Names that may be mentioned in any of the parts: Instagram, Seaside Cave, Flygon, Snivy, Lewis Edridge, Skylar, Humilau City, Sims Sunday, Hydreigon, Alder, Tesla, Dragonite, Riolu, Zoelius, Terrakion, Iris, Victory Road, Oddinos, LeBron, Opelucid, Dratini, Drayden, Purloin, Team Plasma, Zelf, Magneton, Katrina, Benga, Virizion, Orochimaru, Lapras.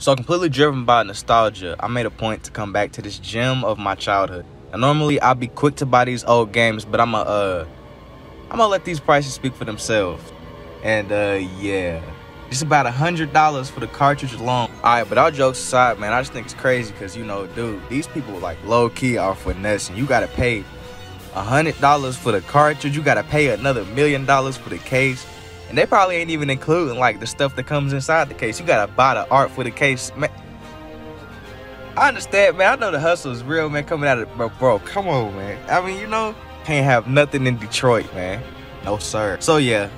So completely driven by nostalgia, I made a point to come back to this gem of my childhood. And normally I'd be quick to buy these old games, but I'm gonna let these prices speak for themselves. And yeah, it's about $100 for the cartridge alone. All right, but all jokes aside, man, I just think it's crazy because, you know, dude, these people like low key are finessing. You gotta pay $100 for the cartridge. You gotta pay another $1,000,000 for the case. And they probably ain't even including like the stuff that comes inside the case. You gotta buy the art for the case, man. I understand, man. I know the hustle is real, man. Coming out of bro, come on, man. I mean, you know, can't have nothing in Detroit, man. No sir. So yeah,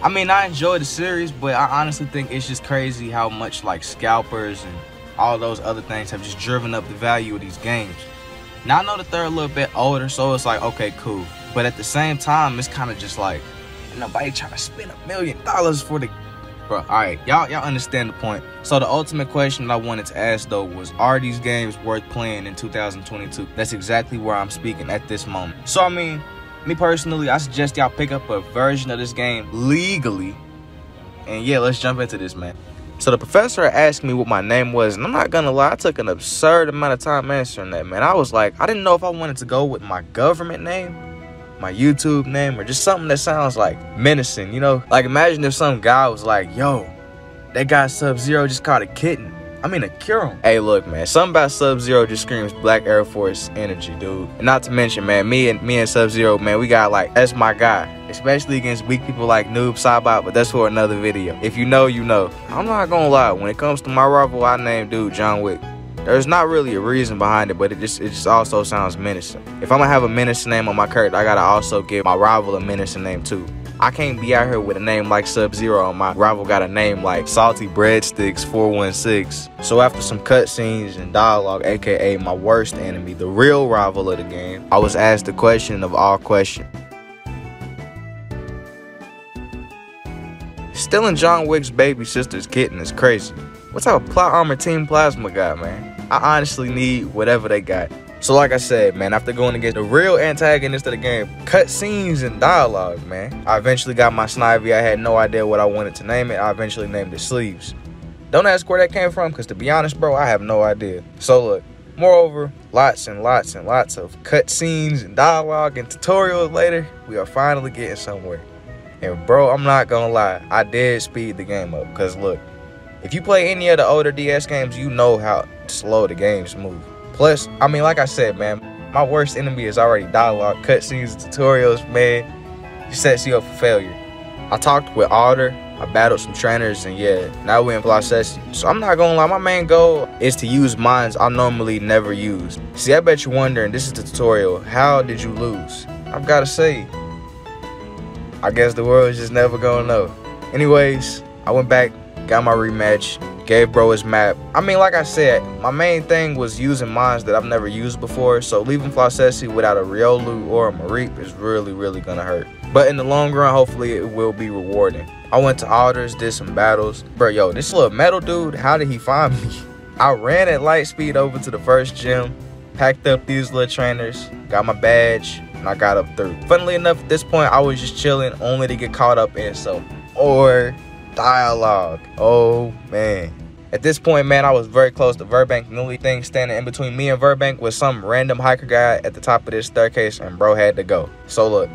I mean, I enjoy the series, but I honestly think it's just crazy how much like scalpers and all those other things have just driven up the value of these games. Now I know that they're a little bit older, so it's like, okay, cool. But at the same time, it's kind of just like, nobody trying to spend $1,000,000 for the bro. All right, y'all understand the point. So the ultimate question that I wanted to ask though was, are these games worth playing in 2022? That's exactly where I'm speaking at this moment. So I mean, me personally, I suggest y'all pick up a version of this game legally. And yeah, let's jump into this, man. So the professor asked me what my name was, and I'm not gonna lie, I took an absurd amount of time answering that, man. I was like, I didn't know if I wanted to go with my government name, my YouTube name, or just something that sounds like menacing, you know? Like, imagine if some guy was like, yo, that guy Sub-Zero just caught a kitten. I mean, a Kyurem. Hey, look, man, something about Sub-Zero just screams Black Air Force energy, dude. And not to mention, man, me and Sub-Zero, man, we got like, that's my guy. Especially against weak people like Noob, Saibot, but that's for another video. If you know, you know. I'm not gonna lie, when it comes to my rival, I named dude John Wick. There's not really a reason behind it, but it just also sounds menacing. If I'm gonna have a menacing name on my character, I gotta also give my rival a menacing name too. I can't be out here with a name like Sub-Zero and my rival got a name like Salty Breadsticks 416. So after some cutscenes and dialogue, aka my worst enemy, the real rival of the game, I was asked the question of all questions. Stealing John Wick's baby sister's kitten is crazy. What type of plot armor Team Plasma got, man? I honestly need whatever they got. So like I said, man, after going against the real antagonist of the game, cutscenes and dialogue, man, I eventually got my Snivy. I had no idea what I wanted to name it. I eventually named it Sleeves. Don't ask where that came from, because to be honest, bro, I have no idea. So look, moreover, lots and lots and lots of cutscenes and dialogue and tutorials later, we are finally getting somewhere. And bro, I'm not gonna lie, I did speed the game up, because look, if you play any of the older DS games, you know how slow the games move. Plus, I mean, like I said, man, my worst enemy is already dialogue, cutscenes, tutorials, man. It sets you up for failure. I talked with Alder, I battled some trainers, and yeah, now we're in Floccesy. So I'm not gonna lie, my main goal is to use mines I normally never use. See, I bet you're wondering, this is the tutorial, how did you lose? I've gotta say, I guess the world is just never gonna know. Anyways, I went back, got my rematch, gave bro his map. I mean, like I said, my main thing was using mines that I've never used before, so leaving Floccesy without a Riolu or a Mareep is really gonna hurt. But in the long run, hopefully it will be rewarding. I went to Alders, did some battles. Bro, yo, this little metal dude, how did he find me? I ran at light speed over to the first gym, packed up these little trainers, got my badge, and I got up through. Funnily enough, at this point, I was just chilling only to get caught up in some or dialogue. Oh man, at this point, man, I was very close to Virbank. The only thing standing in between me and Virbank was some random hiker guy at the top of this staircase, and bro had to go. So look,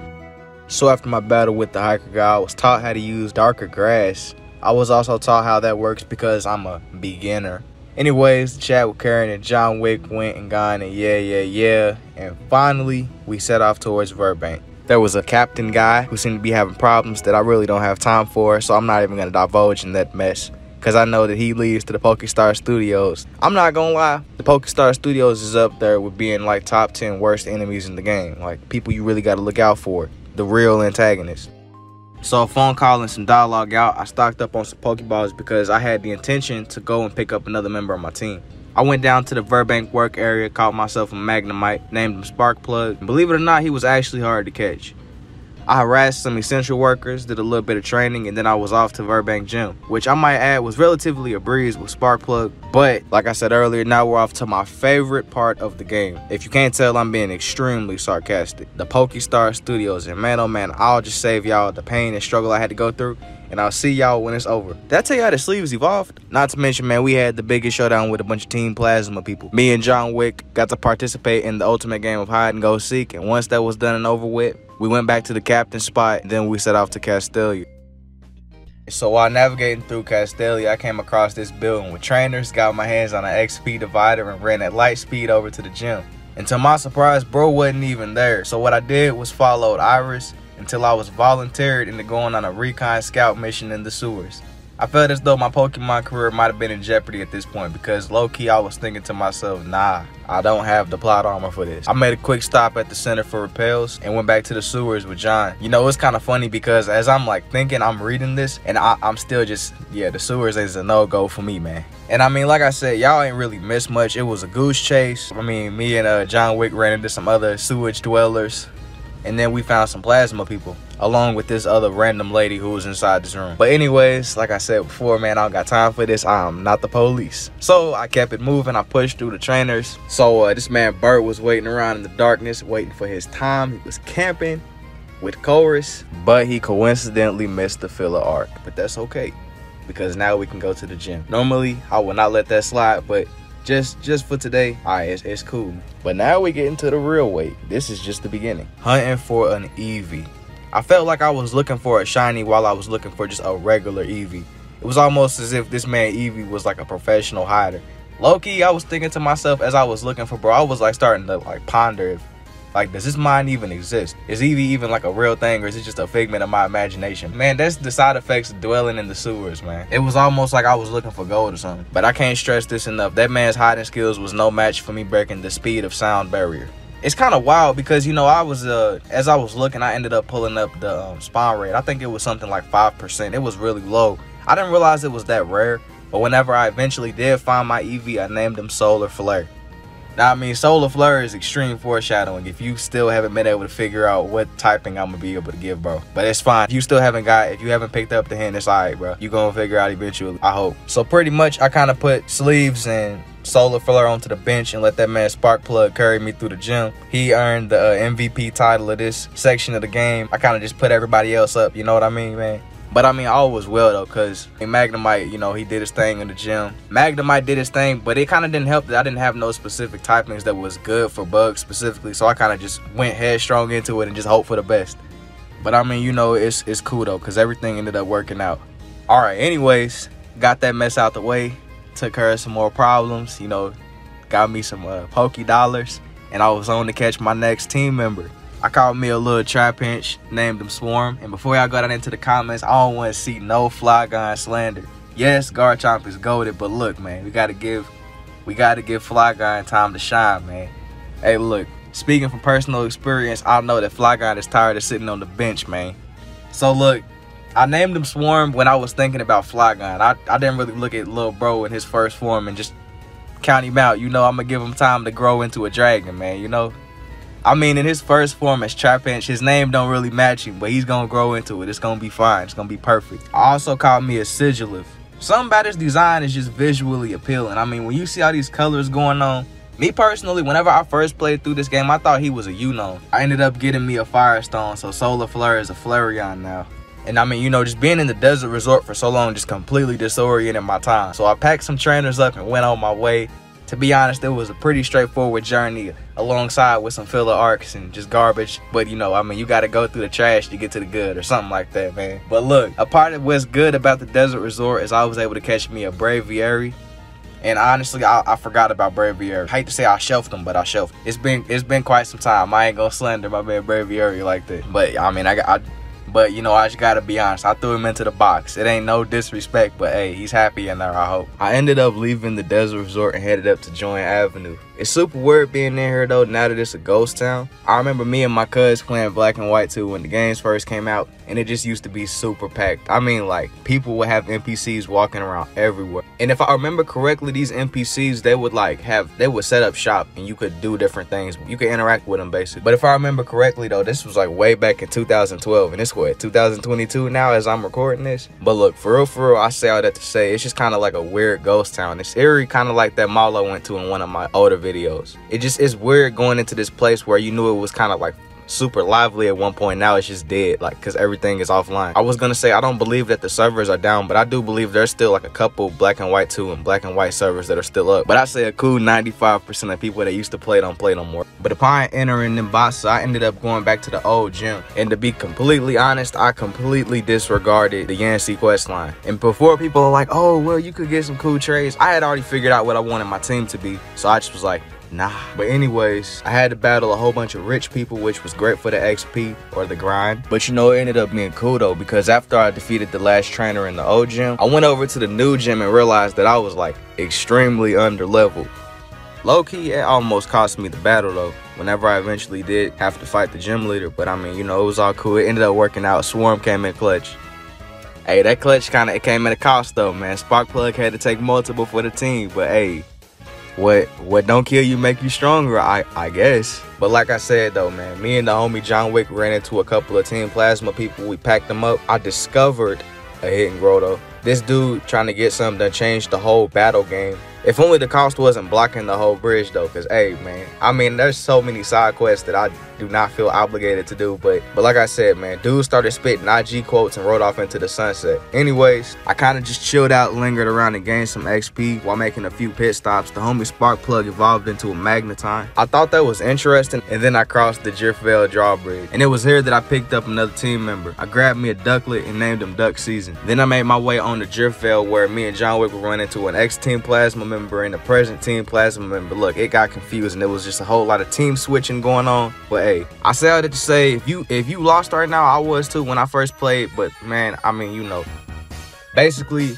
so after my battle with the hiker guy, I was taught how to use darker grass. I was also taught how that works because I'm a beginner. Anyways, the chat with Karen and John Wick went and gone, and yeah, and finally we set off towards Virbank. There was a captain guy who seemed to be having problems that I really don't have time for, so I'm not even gonna divulge in that mess, because I know that he leads to the Pokestar Studios. I'm not gonna lie, the Pokestar Studios is up there with being like top 10 worst enemies in the game, like people you really gotta look out for, the real antagonist. So a phone call and some dialogue out, I stocked up on some Pokeballs because I had the intention to go and pick up another member of my team. I went down to the Virbank work area, caught myself a Magnemite, named him Sparkplug. Believe it or not, he was actually hard to catch. I harassed some essential workers, did a little bit of training, and then I was off to Virbank Gym, which I might add was relatively a breeze with Sparkplug. But like I said earlier, now we're off to my favorite part of the game. If you can't tell, I'm being extremely sarcastic. The Pokestar Studios, and man oh man, I'll just save y'all the pain and struggle I had to go through. and I'll see y'all when it's over. That's how the sleeves evolved. Not to mention, man, we had the biggest showdown with a bunch of Team Plasma people. Me and John Wick got to participate in the ultimate game of hide and go seek, and once that was done and over with, we went back to the captain's spot, and then we set off to Castelia. So while navigating through Castelia, I came across this building with trainers, got my hands on an XP divider, and ran at light speed over to the gym. And to my surprise, bro wasn't even there. So what I did was followed Iris until I was volunteered into going on a recon scout mission in the sewers. I felt as though my Pokemon career might have been in jeopardy at this point because low-key I was thinking to myself, nah, I don't have the plot armor for this. I made a quick stop at the Center for Repels and went back to the sewers with John. You know, it's kind of funny because as I'm like thinking, I'm reading this and I'm still just, yeah, the sewers is a no-go for me, man. And I mean, like I said, y'all ain't really missed much. It was a goose chase. I mean, me and John Wick ran into some other sewage dwellers. And then we found some plasma people, along with this other random lady who was inside this room. But anyways, like I said before, man, I don't got time for this. I'm not the police. So I kept it moving. I pushed through the trainers. So this man Bert was waiting around in the darkness, waiting for his time. He was camping with Chorus, but he coincidentally missed the filler arc. But that's okay, because now we can go to the gym. Normally, I would not let that slide, but just for today, all right, it's cool. But now we get into the real weight. This is just the beginning. Hunting for an Eevee. I felt like I was looking for a shiny while I was looking for just a regular Eevee. It was almost as if this man Eevee was like a professional hider. Low-key, I was thinking to myself as I was looking for bro, I was like starting to like ponder if, like, does this mind even exist? Is Eevee even like a real thing, or is it just a figment of my imagination? Man, that's the side effects of dwelling in the sewers, man. It was almost like I was looking for gold or something. But I can't stress this enough. That man's hiding skills was no match for me breaking the speed of sound barrier. It's kind of wild because, you know, I was, as I was looking, I ended up pulling up the spawn rate. I think it was something like 5%. It was really low. I didn't realize it was that rare. But whenever I eventually did find my Eevee, I named him Solar Flare. Now, I mean, Solar Flare is extreme foreshadowing if you still haven't been able to figure out what typing I'm going to be able to give, bro. But it's fine. If you still haven't got, if you haven't picked up the hint, it's all right, bro. You're going to figure out eventually, I hope. So pretty much, I kind of put sleeves and Solar Flare onto the bench and let that man Sparkplug carry me through the gym. He earned the MVP title of this section of the game. I kind of just put everybody else up, you know what I mean, man? But I mean, all was well though, because Magnemite, you know, he did his thing in the gym. Magnemite did his thing, but it kind of didn't help that I didn't have no specific typings that was good for bugs specifically, so I kind of just went headstrong into it and just hoped for the best. But I mean, you know, it's cool though, because everything ended up working out. All right, anyways, got that mess out the way, took care of some more problems, you know, got me some Poké Dollars, and I was on to catch my next team member. I caught me a little Trapinch, named him Swarm, and before y'all got into the comments, I don't want to see no Flygon slander. Yes, Garchomp is goated, but look, man, we gotta give Flygon time to shine, man. Hey, look, speaking from personal experience, I know that Flygon is tired of sitting on the bench, man. So look, I named him Swarm when I was thinking about Flygon. I didn't really look at Lil Bro in his first form and just count him out. You know, I'm gonna give him time to grow into a dragon, man, you know? I mean, in his first form as Trapinch, his name don't really match him, but he's going to grow into it. It's going to be fine. It's going to be perfect. I also called me a Sigilif. Something about his design is just visually appealing. I mean, when you see all these colors going on, me personally, whenever I first played through this game, I thought he was a Unknown. I ended up getting me a Firestone, so Solar Flare is a Flareon now. And I mean, you know, just being in the desert resort for so long just completely disoriented my time. So I packed some trainers up and went on my way. To be honest, it was a pretty straightforward journey alongside with some filler arcs and just garbage. But, you know, I mean, you got to go through the trash to get to the good or something like that, man. But look, a part of what's good about the desert resort is I was able to catch me a Braviary. And honestly, I forgot about Braviary. I hate to say I shelved them, but I shelved them. It's been quite some time. I ain't going to slander my man Braviary like that. But, I mean, But, you know, I just got to be honest. I threw him into the box. It ain't no disrespect, but, hey, he's happy in there, I hope. I ended up leaving the desert resort and headed up to Joint Avenue. It's super weird being in here, though, now that it's a ghost town. I remember me and my cuz playing Black and White 2 when the games first came out, and it just used to be super packed. I mean, like, people would have NPCs walking around everywhere. And if I remember correctly, these NPCs, they would set up shop, and you could do different things. You could interact with them, basically. But if I remember correctly, though, this was, like, way back in 2012, and it's 2022 now as I'm recording this. But look, for real, I say all that to say it's just kind of like a weird ghost town. It's eerie, kind of like that mall I went to in one of my older videos. It just is weird going into this place where you knew it was kind of like super lively at one point. Now it's just dead, like, because everything is offline. I was gonna say I don't believe that the servers are down, but I do believe there's still like a couple Black and White 2 and Black and White servers that are still up. But I say a cool 95% of people that used to play don't play no more. But upon entering them bosses, I ended up going back to the old gym, and to be completely honest, I completely disregarded the Yancy quest line. And before people are like, oh well, you could get some cool trades, I had already figured out what I wanted my team to be, so I just was like, nah. But anyways, I had to battle a whole bunch of rich people, which was great for the XP or the grind. But you know, it ended up being cool though, because after I defeated the last trainer in the old gym, I went over to the new gym and realized that I was like extremely underleveled. Low-key, it almost cost me the battle though, whenever I eventually did have to fight the gym leader. But I mean, you know, it was all cool. It ended up working out. Swarm came in clutch. Hey, that clutch kind of came at a cost though, man. Sparkplug had to take multiple for the team, but hey, what don't kill you make you stronger, I guess. But like I said though, man, me and the homie John Wick ran into a couple of Team Plasma people. We packed them up. I discovered a hidden grotto. This dude trying to get something that changed the whole battle game. If only the cost wasn't blocking the whole bridge though, because hey man, I mean, there's so many side quests that I do not feel obligated to do, but like I said, man, dude started spitting IG quotes and rode off into the sunset. Anyways, I kind of just chilled out, lingered around, and gained some XP while making a few pit stops. The homie Sparkplug evolved into a Magneton. I thought that was interesting, and then I crossed the Driftveil drawbridge, and it was here that I picked up another team member. I grabbed me a ducklet and named him Duck Season. Then I made my way on the Driftveil, where me and John Wick would run into an ex-Team Plasma member and a present Team Plasma member. Look, it got confused, and it was just a whole lot of team switching going on, but hey, I say all that to say, if you lost right now, I was too when I first played. But man, I mean, you know, basically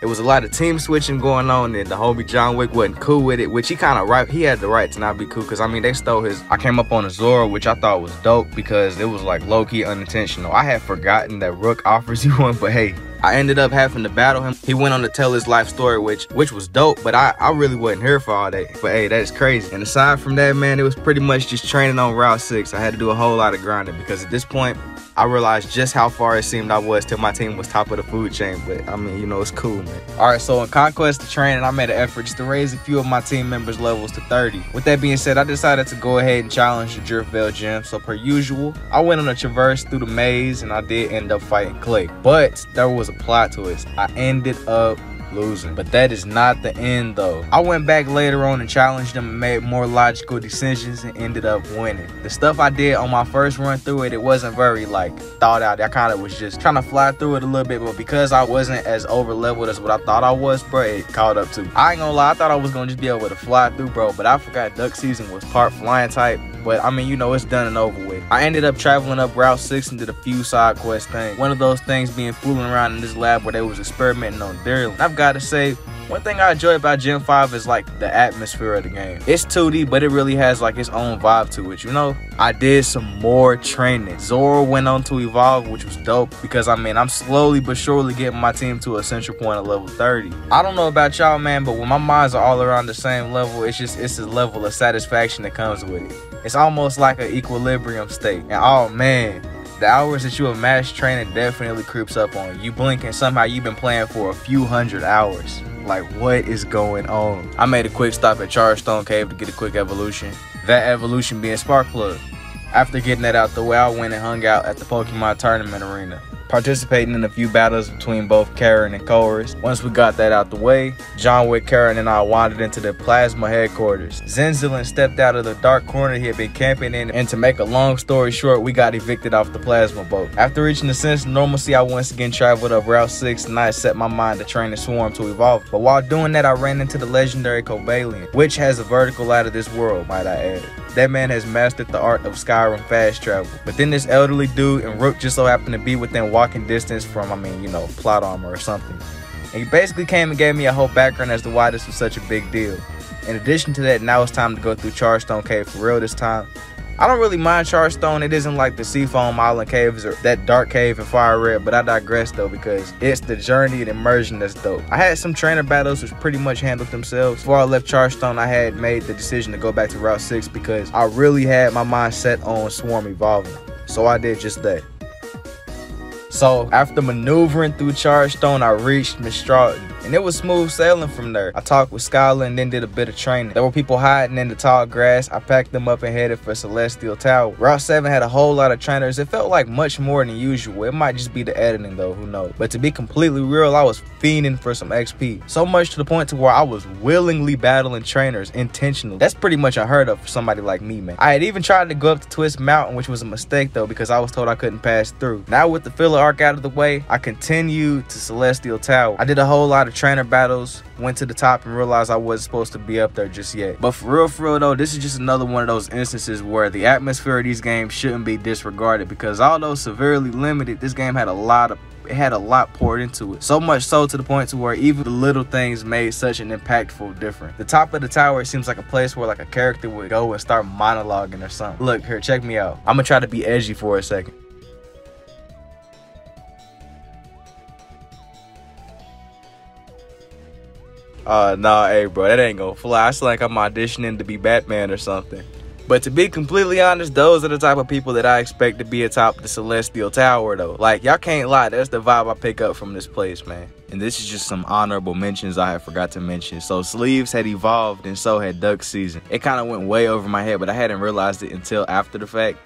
it was a lot of team switching going on, and the homie John Wick wasn't cool with it, which he kind of right. He had the right to not be cool, because I mean, they stole his. I came up on a Zora, which I thought was dope, because it was like low-key unintentional. I had forgotten that Rook offers you one, but hey, I ended up having to battle him. He went on to tell his life story, which was dope, but I really wasn't here for all that. But hey, that's crazy. And aside from that, man, it was pretty much just training on Route 6. I had to do a whole lot of grinding, because at this point, I realized just how far it seemed I was till my team was top of the food chain. But I mean, you know, it's cool, man. All right, so in Conquest of Training, I made an effort just to raise a few of my team members' levels to 30. With that being said, I decided to go ahead and challenge the Driftveil gym. So per usual, I went on a traverse through the maze, and I did end up fighting Clay. But there was a plot twist. I ended up losing, but that is not the end though. I went back later on and challenged them and made more logical decisions and ended up winning. The stuff I did on my first run through it wasn't very like thought out. I kind of was just trying to fly through it a little bit, but because I wasn't as over leveled as what I thought I was, bro, it caught up to me. I ain't gonna lie, I thought I was gonna just be able to fly through, bro, but I forgot Duck Season was part flying type. But I mean, you know, it's done and over with. I ended up traveling up Route 6 and did a few side quest things. One of those things being fooling around in this lab where they was experimenting on dairy. I've got to say, one thing I enjoy about Gen 5 is like the atmosphere of the game. It's 2D, but it really has like its own vibe to it, you know? I did some more training. Zora went on to evolve, which was dope, because I mean, I'm slowly but surely getting my team to a central point of level 30. I don't know about y'all, man, but when my minds are all around the same level, it's a level of satisfaction that comes with it. It's almost like an equilibrium state. And oh man, the hours that you have mass training definitely creeps up on you. You blink and somehow you've been playing for a few hundred hours. Like, what is going on? I made a quick stop at Charlestone Cave to get a quick evolution. That evolution being Sparkplug. After getting that out the way, I went and hung out at the Pokemon Tournament Arena, participating in a few battles between both Karen and Chorus. Once we got that out the way, John Wick, Karen, and I wandered into the Plasma headquarters. Zinzolin stepped out of the dark corner he had been camping in, and to make a long story short, we got evicted off the Plasma boat. After reaching the sense of normalcy, I once again traveled up Route 6, and I set my mind to train the Swarm to evolve. But while doing that, I ran into the legendary Cobalion, which has a vertical out of this world, might I add. That man has mastered the art of Skyrim fast travel. But then this elderly dude and Rook just so happened to be within walking distance from, I mean, you know, plot armor or something. And he basically came and gave me a whole background as to why this was such a big deal. In addition to that, now it's time to go through Charlestone Cave for real this time. I don't really mind Charlestone. It isn't like the Seafoam Island Caves or that Dark Cave in Fire Red, but I digress though, because it's the journey and immersion that's dope. I had some trainer battles which pretty much handled themselves. Before I left Charlestone, I had made the decision to go back to Route 6 because I really had my mind set on Swarm evolving. So I did just that. So after maneuvering through Charlestone, I reached Mistraughton. and it was smooth sailing from there. I talked with Skylar and then did a bit of training. There were people hiding in the tall grass. I packed them up and headed for Celestial Tower. Route 7 had a whole lot of trainers. It felt like much more than usual. It might just be the editing though, who knows. But to be completely real, I was fiending for some XP. So much to the point to where I was willingly battling trainers intentionally. That's pretty much unheard of for somebody like me, man. I had even tried to go up to Twist Mountain, which was a mistake though, because I was told I couldn't pass through. Now with the filler arc out of the way, I continued to Celestial Tower. I did a whole lot of trainer battles, went to the top and realized I wasn't supposed to be up there just yet. But for real though, this is just another one of those instances where the atmosphere of these games shouldn't be disregarded, because although severely limited, this game had a lot poured into it. So much so to the point to where even the little things made such an impactful difference. The top of the tower, it seems like a place where like a character would go and start monologuing or something. Look here, check me out. I'm gonna try to be edgy for a second. Nah, hey bro, that ain't gonna fly. I sound like I'm auditioning to be Batman or something. But to be completely honest, those are the type of people that I expect to be atop the Celestial Tower though. Like, y'all can't lie, that's the vibe I pick up from this place, man. And this is just some honorable mentions I had forgot to mention. So sleeves had evolved and so had duck season. It kind of went way over my head, but I hadn't realized it until after the fact.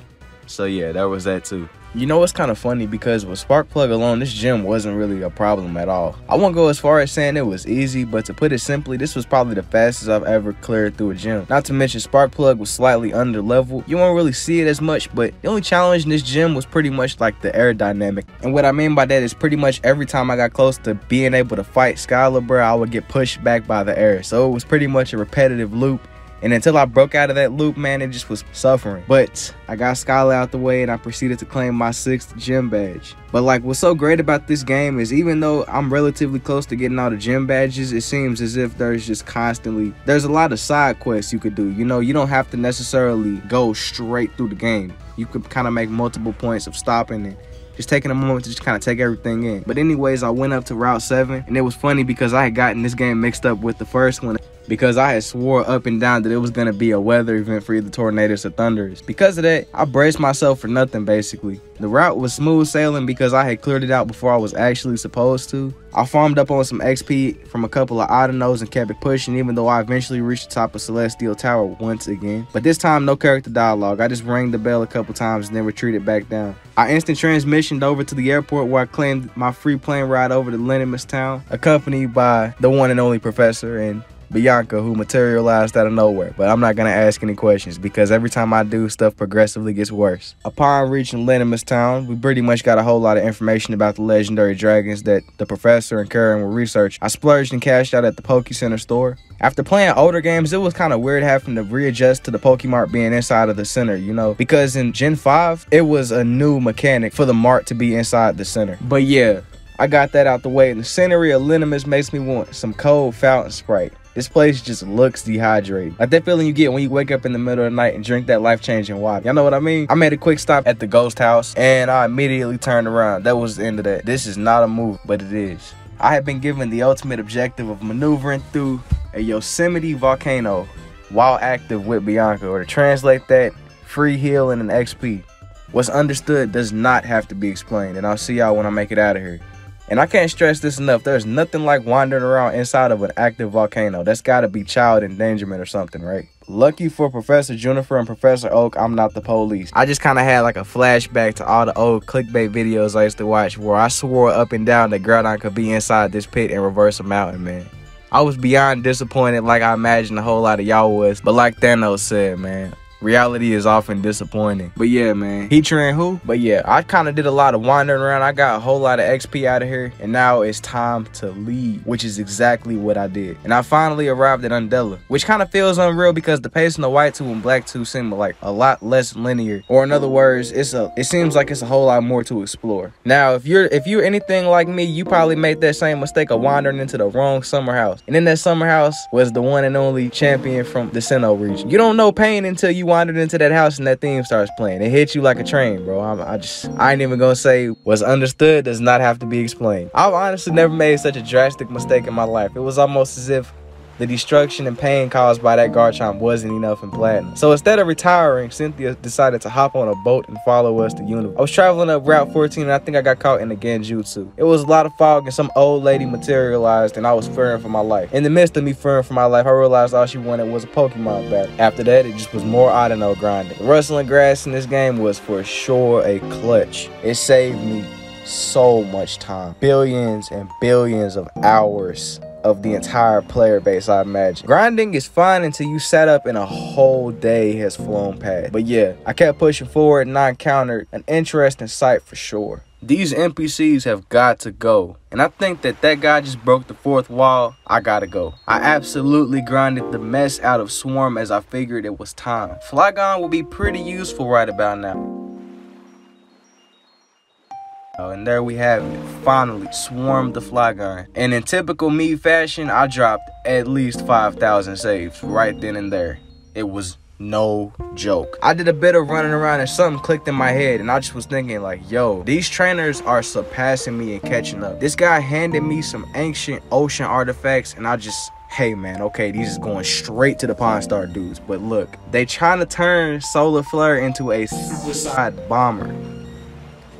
So yeah, there was that too. You know what's kind of funny, because with Spark Plug alone, this gym wasn't really a problem at all. I won't go as far as saying it was easy, but to put it simply, this was probably the fastest I've ever cleared through a gym. Not to mention Spark Plug was slightly under level. You won't really see it as much, but the only challenge in this gym was pretty much like the air dynamic. And what I mean by that is pretty much every time I got close to being able to fight Skylar, bro, I would get pushed back by the air. So it was pretty much a repetitive loop. And until I broke out of that loop, man, it just was suffering. But I got Skylar out the way and I proceeded to claim my 6th gym badge. But like, what's so great about this game is even though I'm relatively close to getting all the gym badges, it seems as if there's a lot of side quests you could do. You know, you don't have to necessarily go straight through the game. You could kind of make multiple points of stopping and just taking a moment to just kind of take everything in. But anyways, I went up to Route 7 and it was funny because I had gotten this game mixed up with the first one, because I had swore up and down that it was going to be a weather event for either tornadoes or thunders. Because of that, I braced myself for nothing, basically. The route was smooth sailing because I had cleared it out before I was actually supposed to. I farmed up on some XP from a couple of Oddinos and kept it pushing, even though I eventually reached the top of Celestial Tower once again. But this time, no character dialogue. I just rang the bell a couple times and then retreated back down. I instant transmissioned over to the airport where I claimed my free plane ride over to Lenimus Town, accompanied by the one and only Professor and Bianca, who materialized out of nowhere. But I'm not gonna ask any questions, because every time I do, stuff progressively gets worse. Upon reaching Lenimus Town, we pretty much got a whole lot of information about the legendary dragons that the Professor and Kyurem were researching. I splurged and cashed out at the Poke Center store. After playing older games, it was kind of weird having to readjust to the Pokemart being inside of the center, you know, because in Gen 5, it was a new mechanic for the Mart to be inside the center. But yeah, I got that out the way, and the scenery of Lenimus makes me want some cold fountain Sprite. This place just looks dehydrated. Like that feeling you get when you wake up in the middle of the night and drink that life-changing water. Y'all know what I mean? I made a quick stop at the ghost house and I immediately turned around. That was the end of that. This is not a movie, but it is. I have been given the ultimate objective of maneuvering through a Yosemite volcano while active with Bianca, or to translate that, free heal and an XP. What's understood does not have to be explained, and I'll see y'all when I make it out of here. And I can't stress this enough, there's nothing like wandering around inside of an active volcano. That's gotta be child endangerment or something, right? Lucky for Professor Juniper and Professor Oak, I'm not the police. I just kind of had like a flashback to all the old clickbait videos I used to watch where I swore up and down that Groudon could be inside this pit and reverse a mountain, man. I was beyond disappointed, like I imagined a whole lot of y'all was. But like Thanos said, man, reality is often disappointing. But yeah, man. Heatran who? But yeah, I kind of did a lot of wandering around. I got a whole lot of XP out of here. And now it's time to leave, which is exactly what I did. And I finally arrived at Undella, which kind of feels unreal because the pace in the White 2 and Black 2 seem like a lot less linear. Or in other words, it seems like it's a whole lot more to explore. Now, if you're anything like me, you probably made that same mistake of wandering into the wrong summer house. And in that summer house was the one and only champion from the Sinnoh region. You don't know pain until you wandered into that house and that theme starts playing. It hits you like a train, bro. I ain't even gonna say what's understood does not have to be explained. I've honestly never made such a drastic mistake in my life. It was almost as if The destruction and pain caused by that Garchomp wasn't enough in Platinum. So instead of retiring, Cynthia decided to hop on a boat and follow us to Unova. I was traveling up Route 14 and I think I got caught in the Genjutsu. It was a lot of fog and some old lady materialized and I was fearing for my life. In the midst of me fearing for my life, I realized all she wanted was a Pokemon battle. After that, it just was more Audino grinding. The rustling grass in this game was for sure a clutch. It saved me so much time. Billions and billions of hours of the entire player base, I imagine. Grinding is fine until you sat up and a whole day has flown past. But yeah, I kept pushing forward and I encountered an interesting sight for sure. These NPCs have got to go. And I think that guy just broke the fourth wall. I gotta go. I absolutely grinded the mess out of Swarm as I figured it was time. Flygon will be pretty useful right about now. Oh, and there we have it. Finally, swarmed the Flygon. And in typical me fashion, I dropped at least 5,000 saves right then and there. It was no joke. I did a bit of running around and something clicked in my head and I just was thinking like, yo, these trainers are surpassing me and catching up. This guy handed me some ancient ocean artifacts and I just, hey man, okay, these is going straight to the Pawn Star dudes. But look, they trying to turn Solar Flare into a suicide bomber.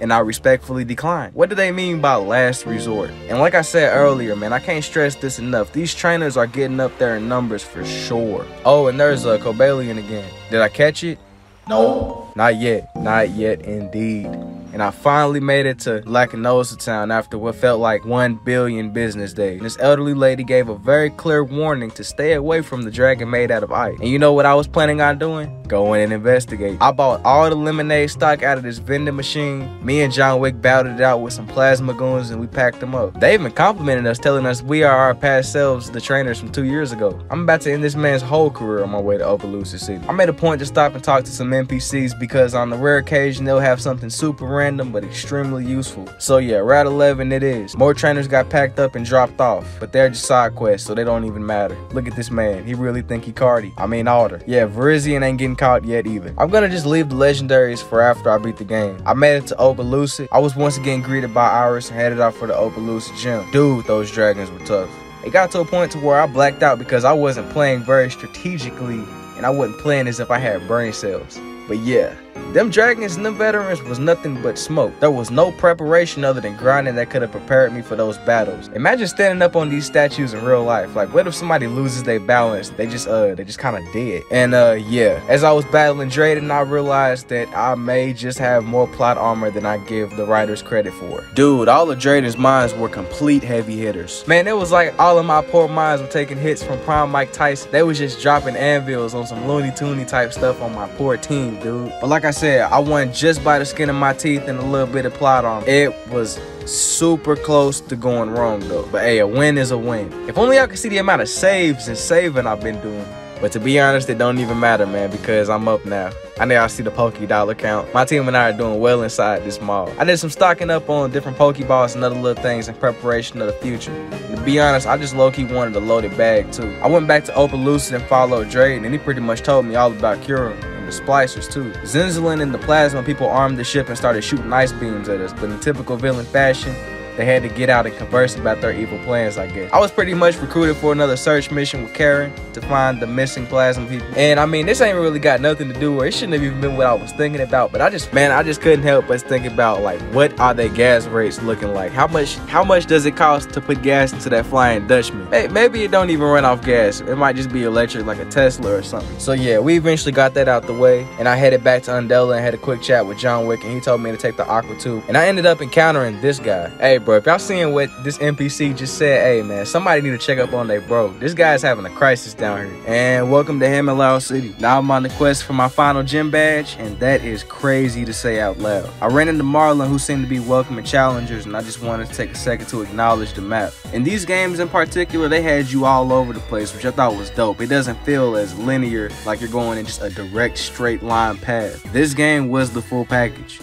And I respectfully declined. What do they mean by last resort? And like I said earlier, man, I can't stress this enough. These trainers are getting up there in numbers for sure. Oh, and there's a Cobalion again. Did I catch it? No. Not yet. Not yet indeed. And I finally made it to Lenimus Town after what felt like 1 billion business days. This elderly lady gave a very clear warning to stay away from the dragon made out of ice. And you know what I was planning on doing? Go in and investigate. I bought all the lemonade stock out of this vending machine. Me and John Wick battled it out with some plasma goons and we packed them up. They even complimented us, telling us we are our past selves, the trainers from 2 years ago. I'm about to end this man's whole career on my way to Opelucid City. I made a point to stop and talk to some NPCs because on the rare occasion they'll have something super random but extremely useful. So yeah, Route 11 it is. More trainers got packed up and dropped off, but they're just side quests, so they don't even matter. Look at this man, he really think he Cardi. I mean Alder. Yeah, Virizion ain't getting caught yet either. I'm gonna just leave the legendaries for after I beat the game. I made it to Opelucid. I was once again greeted by Iris and headed out for the Opelucid gym. Dude, those dragons were tough. It got to a point to where I blacked out because I wasn't playing very strategically and I wasn't playing as if I had brain cells. But yeah, them dragons and them veterans was nothing but smoke. There was no preparation other than grinding that could have prepared me for those battles. Imagine standing up on these statues in real life. Like, what if somebody loses their balance? They just kind of dead. And yeah, as I was battling Drayden, I realized that I may just have more plot armor than I give the writers credit for. Dude, all of Drayden's mines were complete heavy hitters. Man, it was like all of my poor mines were taking hits from Prime Mike Tyson. They was just dropping anvils on some Looney Tooney type stuff on my poor team, dude. But like I said, I won just by the skin of my teeth and a little bit of plot on. It was super close to going wrong though. But hey, a win is a win. If only y'all could see the amount of saves and saving I've been doing. But to be honest, it don't even matter, man, because I'm up now. I know y'all see the Poké-Dollar count. My team and I are doing well inside this mall. I did some stocking up on different Pokeballs and other little things in preparation of the future. And to be honest, I just low-key wanted a loaded bag too. I went back to Opelucid and followed Drayden, and he pretty much told me all about Kyurem. Splicers too. Zinzolin and the Plasma people armed the ship and started shooting ice beams at us, but in typical villain fashion, they had to get out and converse about their evil plans, I guess. I was pretty much recruited for another search mission with Karen to find the missing Plasma people. And I mean, this ain't really got nothing to do, or it shouldn't have even been what I was thinking about, but I just couldn't help but think about, like, what are their gas rates looking like? How much does it cost to put gas into that Flying Dutchman? Hey, maybe it don't even run off gas. It might just be electric, like a Tesla or something. So yeah, we eventually got that out the way, and I headed back to Undella and had a quick chat with John Wick, and he told me to take the Aqua Tube, and I ended up encountering this guy. Hey, bro, if y'all seeing what this NPC just said, hey man, somebody need to check up on they bro. This guy's having a crisis down here. And welcome to Humilau City. Now I'm on the quest for my final gym badge, and that is crazy to say out loud. I ran into Marlon, who seemed to be welcoming challengers, and I just wanted to take a second to acknowledge the map. In these games in particular, they had you all over the place, which I thought was dope. It doesn't feel as linear, like you're going in just a direct straight line path. This game was the full package.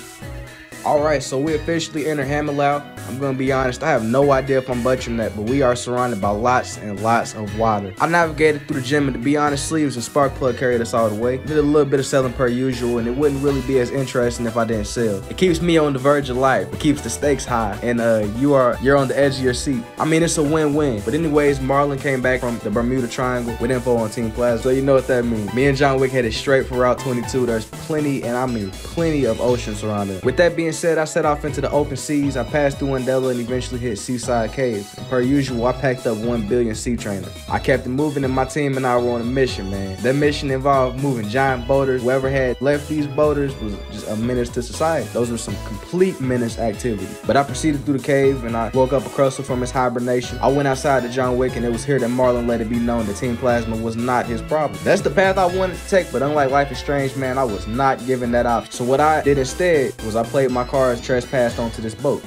Alright, so we officially enter Humilau. I'm going to be honest, I have no idea if I'm butchering that, but we are surrounded by lots and lots of water. I navigated through the gym, and to be honest, sleeves and spark plug carried us all the way. Did a little bit of selling per usual, and it wouldn't really be as interesting if I didn't sell. It keeps me on the verge of life. It keeps the stakes high, and you're on the edge of your seat. I mean, it's a win-win. But anyways, Marlon came back from the Bermuda Triangle with info on Team Plasma, so you know what that means. Me and John Wick headed straight for Route 22. There's plenty, and I mean plenty, of ocean surrounding. With that being said, I set off into the open seas. I passed through Undella and eventually hit Seaside Cave. And per usual, I packed up 1 billion sea trainers. I kept it moving, and my team and I were on a mission, man. That mission involved moving giant boulders. Whoever had left these boulders was just a menace to society. Those were some complete menace activity. But I proceeded through the cave, and I woke up a crustle from his hibernation. I went outside to John Wick, and it was here that Marlon let it be known that Team Plasma was not his problem. That's the path I wanted to take, but unlike Life is Strange, man, I was not given that option. So what I did instead was I played my cards trespassed onto this boat.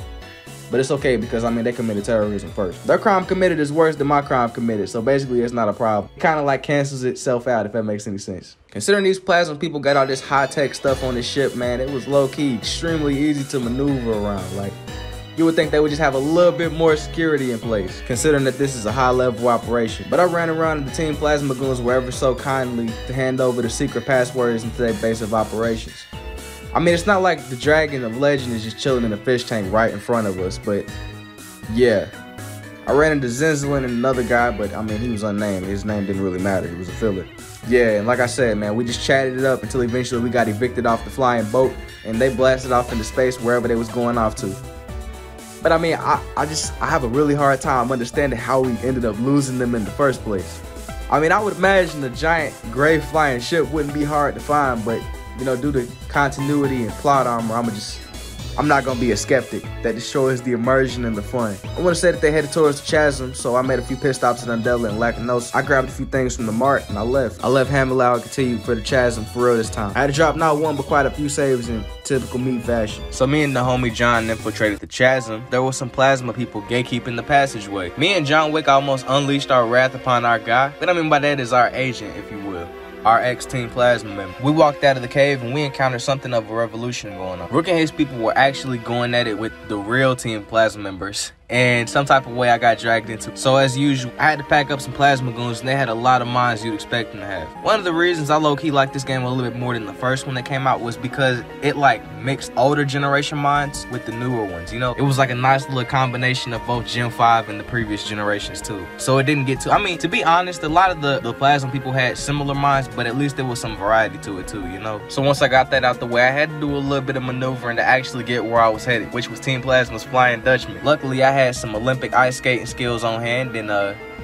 But it's okay, because I mean, they committed terrorism first. Their crime committed is worse than my crime committed, so basically it's not a problem. It kind of like cancels itself out, if that makes any sense. Considering these Plasma people got all this high-tech stuff on this ship, man, it was low-key extremely easy to maneuver around. Like, you would think they would just have a little bit more security in place, considering that this is a high-level operation. But I ran around, and the Team Plasma goons were ever so kindly to hand over the secret passwords into their base of operations. I mean, it's not like the Dragon of Legend is just chilling in a fish tank right in front of us, but yeah. I ran into Zinzolin and another guy, but I mean, he was unnamed. His name didn't really matter. He was a filler. Yeah, and like I said, man, we just chatted it up until eventually we got evicted off the flying boat, and they blasted off into space wherever they was going off to. But I mean, I have a really hard time understanding how we ended up losing them in the first place. I mean, I would imagine a giant gray flying ship wouldn't be hard to find, but you know, due to continuity and plot armor, I'm not going to be a skeptic. That destroys the immersion and the fun. I want to say that they headed towards the chasm, so I made a few pit stops at Undella and Lacanosa. I grabbed a few things from the mart, and I left. I left Humilau and continued for the chasm for real this time. I had to drop not one, but quite a few saves in typical me fashion. So me and the homie John infiltrated the chasm. There was some Plasma people gatekeeping the passageway. Me and John Wick almost unleashed our wrath upon our guy. What I mean by that is our agent, if you will. Our ex-Team Plasma member. We walked out of the cave, and we encountered something of a revolution going on. Rook and his people were actually going at it with the real Team Plasma members, and some type of way I got dragged into. So as usual, I had to pack up some Plasma goons, and they had a lot of minds you'd expect them to have. One of the reasons I low-key liked this game a little bit more than the first one that came out was because it like mixed older generation minds with the newer ones, you know? It was like a nice little combination of both Gen 5 and the previous generations too. So it didn't get too, I mean, to be honest, a lot of the Plasma people had similar minds, but at least there was some variety to it too, you know? So once I got that out the way, I had to do a little bit of maneuvering to actually get where I was headed, which was Team Plasma's Flying Dutchman. Luckily, I had some Olympic ice skating skills on hand, and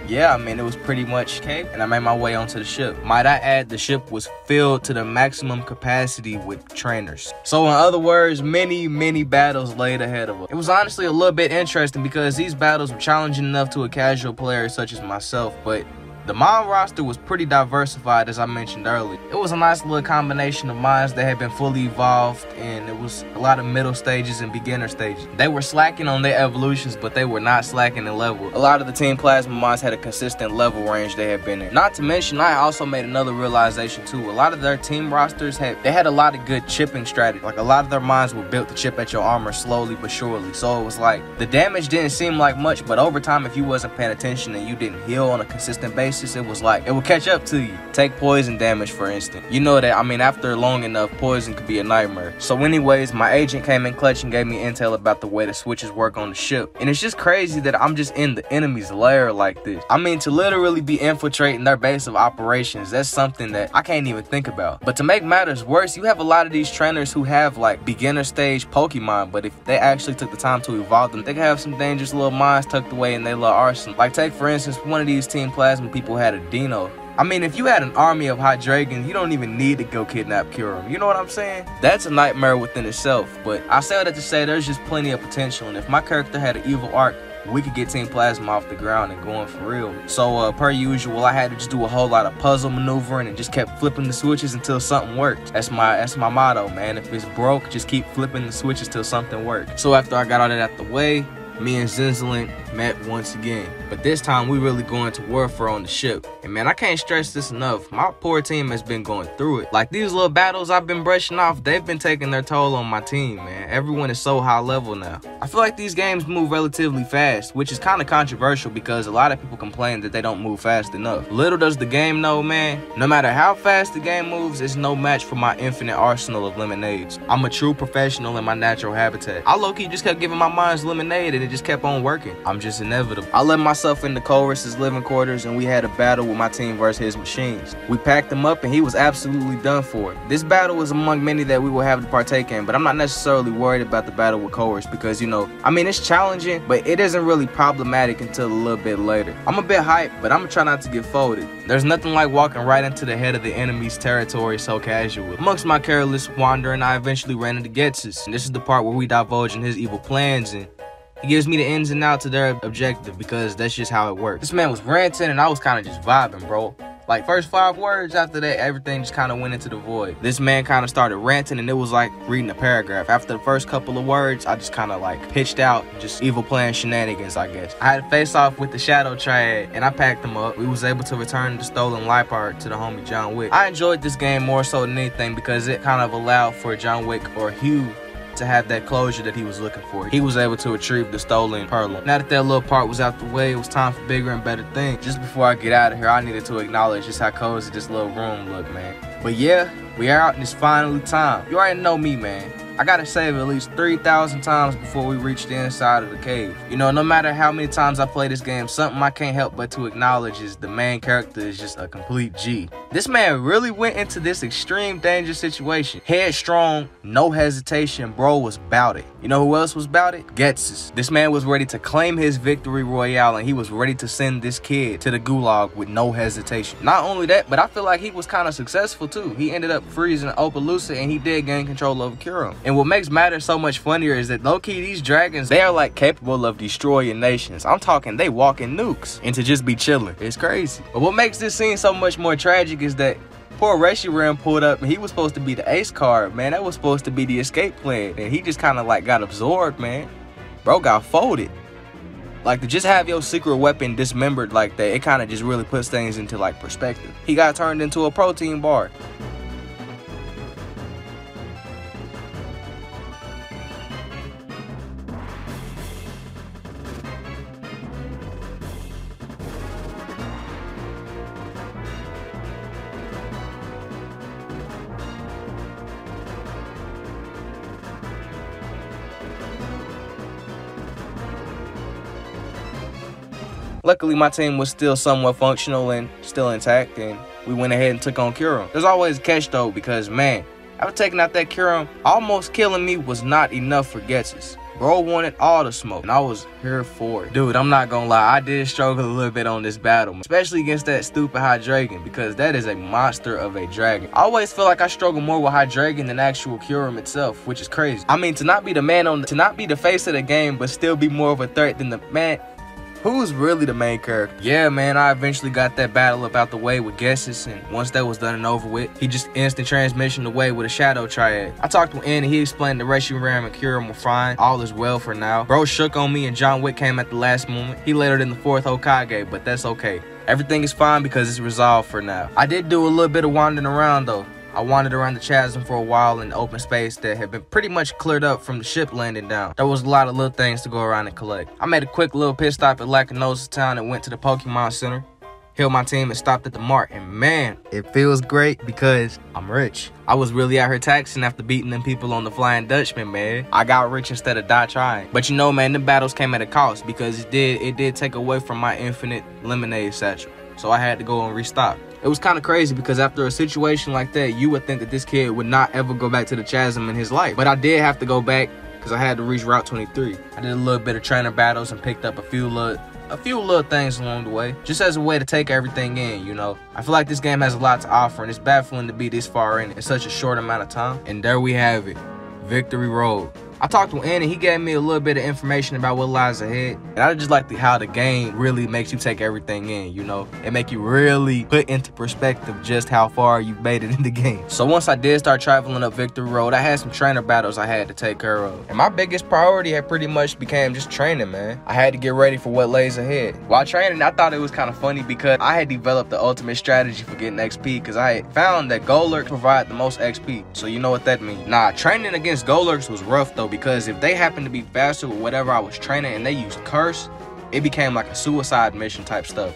yeah, I mean, it was pretty much okay, and I made my way onto the ship. Might I add, the ship was filled to the maximum capacity with trainers. So in other words, many, many battles laid ahead of us. It was honestly a little bit interesting because these battles were challenging enough to a casual player such as myself, but the mod roster was pretty diversified, as I mentioned earlier. It was a nice little combination of mods that had been fully evolved, and it was a lot of middle stages and beginner stages. They were slacking on their evolutions, but they were not slacking in level. A lot of the Team Plasma mods had a consistent level range they had been in. Not to mention, I also made another realization too. A lot of their team rosters had a lot of good chipping strategy. Like, a lot of their mods were built to chip at your armor slowly but surely. So it was like, the damage didn't seem like much, but over time, if you wasn't paying attention and you didn't heal on a consistent basis, it was like it would catch up to you. Take poison damage, for instance. You know that, I mean, after long enough, poison could be a nightmare. So anyways, my agent came in clutch and gave me intel about the way the switches work on the ship. And it's just crazy that I'm just in the enemy's lair like this. I mean, to literally be infiltrating their base of operations, that's something that I can't even think about. But to make matters worse, you have a lot of these trainers who have like beginner stage Pokemon, but if they actually took the time to evolve them, they could have some dangerous little mines tucked away in their little arsenal. Like, take for instance, one of these Team Plasma people had a Dino. I mean, if you had an army of Hydreigon, you don't even need to go kidnap Kyurem. You know what I'm saying? That's a nightmare within itself. But I say that to say there's just plenty of potential, and if my character had an evil arc, we could get Team Plasma off the ground and going for real. So per usual, I had to just do a whole lot of puzzle maneuvering and just kept flipping the switches until something worked. That's my motto, man. If it's broke, just keep flipping the switches till something worked. So after I got all that out the way, me and Zinzolin met once again. But this time, we really going to warfare on the ship. And man, I can't stress this enough. My poor team has been going through it. Like, these little battles I've been brushing off, they've been taking their toll on my team, man. Everyone is so high level now. I feel like these games move relatively fast, which is kind of controversial because a lot of people complain that they don't move fast enough. Little does the game know, man, no matter how fast the game moves, it's no match for my infinite arsenal of lemonades. I'm a true professional in my natural habitat. I low-key just kept giving my minds lemonade and it just kept on working. I'm just inevitable. I let myself into Colrus's living quarters and we had a battle with my team versus his machines. We packed him up and he was absolutely done for it. This battle was among many that we will have to partake in, but I'm not necessarily worried about the battle with Colrus because, you know, I mean, it's challenging, but it isn't really problematic until a little bit later. I'm a bit hyped, but I'm gonna try not to get folded. There's nothing like walking right into the head of the enemy's territory so casual. Amongst my careless wandering, I eventually ran into Ghetsis, and this is the part where we divulge in his evil plans and it gives me the ins and outs of their objective because that's just how it works. This man was ranting and I was kind of just vibing, bro. Like, first 5 words, after that, everything just kind of went into the void. This man kind of started ranting, and it was like reading a paragraph. After the first couple of words, I just kind of, like, pitched out, just evil plan shenanigans, I guess. I had a face-off with the Shadow Triad, and I packed them up. We was able to return the stolen Liepard to the homie John Wick. I enjoyed this game more so than anything because it kind of allowed for John Wick or Hugh to have that closure that he was looking for. He was able to retrieve the stolen Pearl. Now that that little part was out the way, it was time for bigger and better things. Just before I get out of here, I needed to acknowledge just how cozy this little room looked, man. But yeah, we are out and it's finally time. You already know me, man. I gotta save at least 3,000 times before we reach the inside of the cave. You know, no matter how many times I play this game, something I can't help but to acknowledge is the main character is just a complete G. This man really went into this extreme danger situation. Headstrong, no hesitation, bro was about it. You know who else was about it? Ghetsis. This man was ready to claim his victory royale and he was ready to send this kid to the gulag with no hesitation. Not only that, but I feel like he was kind of successful too. He ended up freezing Opelucid and he did gain control over Kyurem. And what makes matters so much funnier is that low-key these dragons, they are like capable of destroying nations. I'm talking they walking nukes and to just be chilling. It's crazy. But what makes this scene so much more tragic is that poor Reshiram pulled up and he was supposed to be the ace card, man. That was supposed to be the escape plan. And he just kind of like got absorbed, man. Bro got folded. Like, to just have your secret weapon dismembered like that, it kind of just really puts things into like perspective. He got turned into a protein bar. Luckily, my team was still somewhat functional and still intact, and we went ahead and took on Kyurem. There's always a catch, though, because, man, after taking out that Kyurem, almost killing me was not enough for Ghetsis. Bro wanted all the smoke, and I was here for it. Dude, I'm not gonna lie, I did struggle a little bit on this battle, man. Especially against that stupid Hydreigon, because that is a monster of a dragon. I always feel like I struggle more with Hydreigon than actual Kyurem itself, which is crazy. I mean, to not be the man to not be the face of the game, but still be more of a threat than the man. Who's really the main character? Yeah, man, I eventually got that battle up out the way with Ghetsis, and once that was done and over with, he just instant transmission away with a Shadow Triad. I talked to N and he explained that Reshiram and Kyurem were fine. All is well for now. Bro shook on me and John Wick came at the last moment. He later than the 4th Hokage, but that's okay. Everything is fine because it's resolved for now. I did do a little bit of wandering around though. I wandered around the chasm for a while in the open space that had been pretty much cleared up from the ship landing down. There was a lot of little things to go around and collect. I made a quick little pit stop at Lenimus Town and went to the Pokémon Center, healed my team, and stopped at the mart. And man, it feels great because I'm rich. I was really out here taxing after beating them people on the Flying Dutchman, man. I got rich instead of die trying. But you know, man, the battles came at a cost because it did take away from my infinite lemonade satchel. So I had to go and restock. It was kind of crazy because after a situation like that, you would think that this kid would not ever go back to the chasm in his life. But I did have to go back because I had to reach Route 23. I did a little bit of trainer battles and picked up a few little things along the way, just as a way to take everything in, you know. I feel like this game has a lot to offer and it's baffling to be this far in such a short amount of time. And there we have it, Victory Road. I talked with N and he gave me a little bit of information about what lies ahead. And I just like how the game really makes you take everything in, you know? It make you really put into perspective just how far you've made it in the game. So once I did start traveling up Victory Road, I had some trainer battles I had to take care of. And my biggest priority had pretty much became just training, man. I had to get ready for what lays ahead. While training, I thought it was kind of funny because I had developed the ultimate strategy for getting XP because I had found that Golurk provide the most XP. So you know what that means. Nah, training against Golurks was rough though, because if they happened to be faster with whatever I was training and they used curse, it became like a suicide mission type stuff.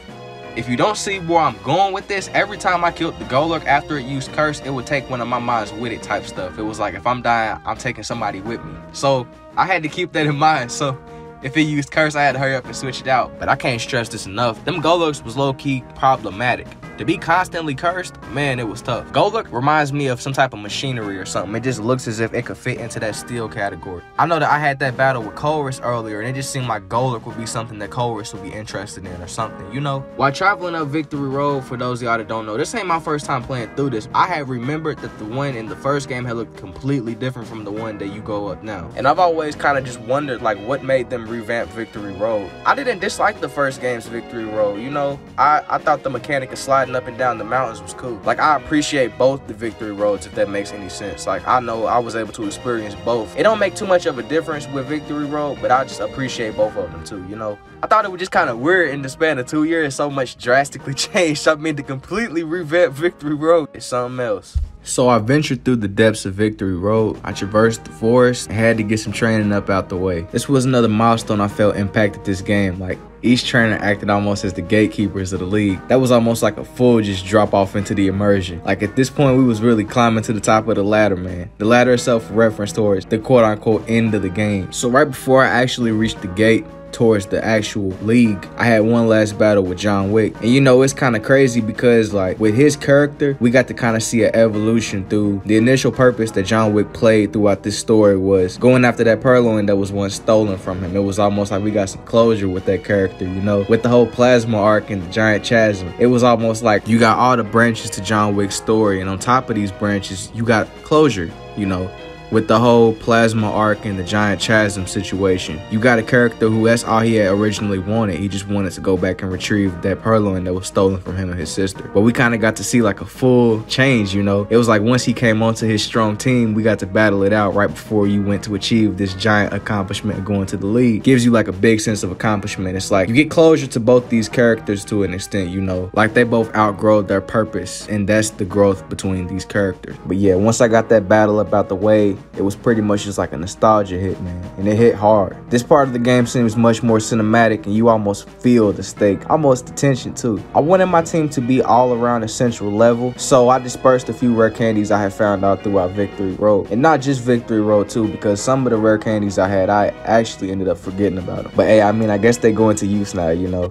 If you don't see where I'm going with this, every time I killed the Golurk after it used curse, it would take one of my mines with it type stuff. It was like, if I'm dying, I'm taking somebody with me. So I had to keep that in mind. So if it used curse, I had to hurry up and switch it out. But I can't stress this enough. Them Golurks was low-key problematic. To be constantly cursed, man, it was tough. Golurk reminds me of some type of machinery or something. It just looks as if it could fit into that steel category. I know that I had that battle with Colrus earlier, and it just seemed like Golurk would be something that Colrus would be interested in or something, you know? While traveling up Victory Road, for those of y'all that don't know, this ain't my first time playing through this. I have remembered that the one in the first game had looked completely different from the one that you go up now. And I've always kind of just wondered, like, what made them revamp Victory Road? I didn't dislike the first game's Victory Road, you know? I thought the mechanic of sliding up and down the mountains was cool. Like, I appreciate both the Victory Roads, if that makes any sense. Like, I know I was able to experience both. It don't make too much of a difference with Victory Road, but I just appreciate both of them too, you know? I thought it was just kind of weird in the span of 2 years, so much drastically changed. I mean, to completely revamp Victory Road is something else. So I ventured through the depths of Victory Road. I traversed the forest and had to get some training up out the way. This was another milestone I felt impacted this game. Like, each trainer acted almost as the gatekeepers of the league. That was almost like a full just drop off into the immersion. Like, at this point, we was really climbing to the top of the ladder, man. The ladder itself referenced towards the quote-unquote end of the game. So right before I actually reached the gate towards the actual league, I had one last battle with John Wick. And you know, it's kind of crazy because, like, with his character, we got to kind of see an evolution through the initial purpose that John Wick played throughout this story was going after that purloin that was once stolen from him. It was almost like we got some closure with that character, you know, with the whole plasma arc and the giant chasm. It was almost like you got all the branches to John Wick's story, and on top of these branches, you got closure, you know, with the whole plasma arc and the giant chasm situation. You got a character who that's all he had originally wanted. He just wanted to go back and retrieve that purloin that was stolen from him and his sister. But we kind of got to see like a full change, you know? It was like once he came onto his strong team, we got to battle it out right before you went to achieve this giant accomplishment of going to the league. Gives you like a big sense of accomplishment. It's like you get closure to both these characters to an extent, you know? Like they both outgrow their purpose, and that's the growth between these characters. But yeah, once I got that battle up out the way, it was pretty much just like a nostalgia hit, man, and it hit hard. This part of the game seems much more cinematic, and you almost feel the stake, almost the tension too. I wanted my team to be all around a central level, so I dispersed a few rare candies I had found out throughout Victory Road. And not just Victory Road too, because some of the rare candies I had, I actually ended up forgetting about them. But hey, I mean, I guess they go into use now, you know?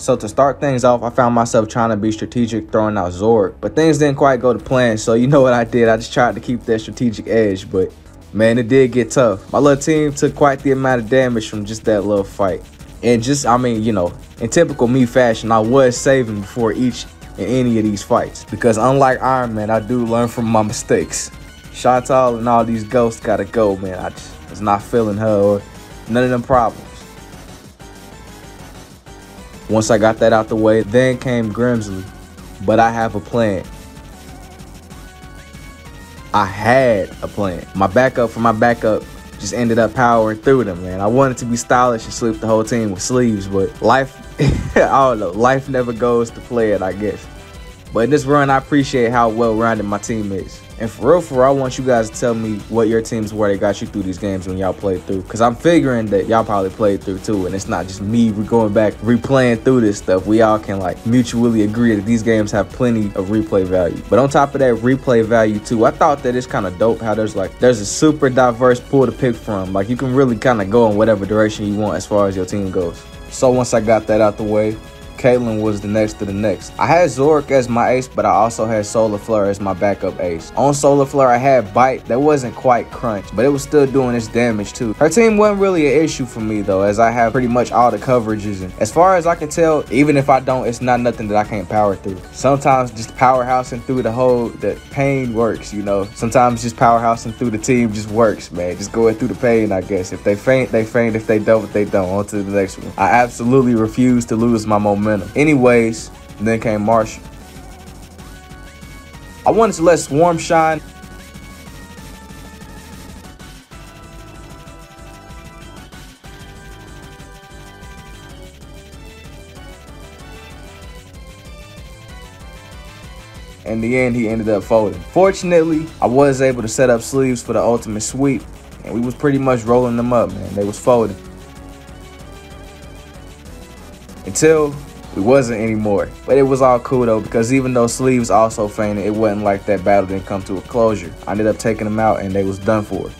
So to start things off, I found myself trying to be strategic, throwing out Zorg, but things didn't quite go to plan, so you know what I did, I just tried to keep that strategic edge, but man, it did get tough. My little team took quite the amount of damage from just that little fight, and just, I mean, you know, in typical me fashion, I was saving before each and any of these fights, because unlike Iron Man, I do learn from my mistakes. Chantal and all these ghosts gotta go, man. I just was not feeling her or none of them problems. Once I got that out the way, then came Grimsley. But I have a plan. I had a plan. My backup for my backup just ended up powering through them, man. I wanted to be stylish and sleep the whole team with sleeves, but life, I don't know, life never goes to plan, I guess. But in this run, I appreciate how well-rounded my team is. And for real, I want you guys to tell me what your teams were that got you through these games when y'all played through. Because I'm figuring that y'all probably played through too. And it's not just me going back, replaying through this stuff. We all can like mutually agree that these games have plenty of replay value. But on top of that replay value too, I thought that it's kind of dope how there's a super diverse pool to pick from. Like you can really kind of go in whatever direction you want as far as your team goes. So once I got that out the way, Caitlyn was the next to the next. I had Zoruk as my ace, but I also had Solar Flare as my backup ace. On Solar Flare, I had Bite. That wasn't quite crunch, but it was still doing its damage too. Her team wasn't really an issue for me though, as I have pretty much all the coverages, and as far as I can tell, even if I don't, it's not nothing that I can't power through. Sometimes just powerhousing through the whole that pain works, you know. Sometimes just powerhousing through the team just works, man. Just going through the pain, I guess. If they faint, they faint. If they don't, they don't. On to the next one. I absolutely refuse to lose my momentum. Anyways, then came Marshall. I wanted to let Swarm shine. In the end, he ended up folding. Fortunately, I was able to set up sleeves for the ultimate sweep, and we was pretty much rolling them up, man. They was folding. Until it wasn't anymore. But it was all cool though, because even though sleeves also fainted, it wasn't like that battle didn't come to a closure. I ended up taking them out and they was done for.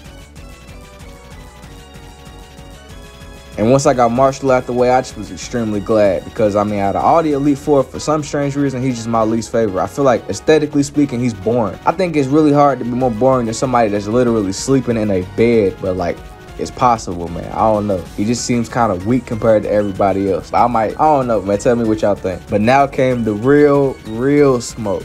And once I got Marshall out the way, I just was extremely glad, because I mean, out of all the Elite Four, for some strange reason, he's just my least favorite. I feel like aesthetically speaking, he's boring. I think it's really hard to be more boring than somebody that's literally sleeping in a bed, but like, it's possible, man. I don't know. He just seems kind of weak compared to everybody else. I don't know, man. Tell me what y'all think. But now came the real smoke.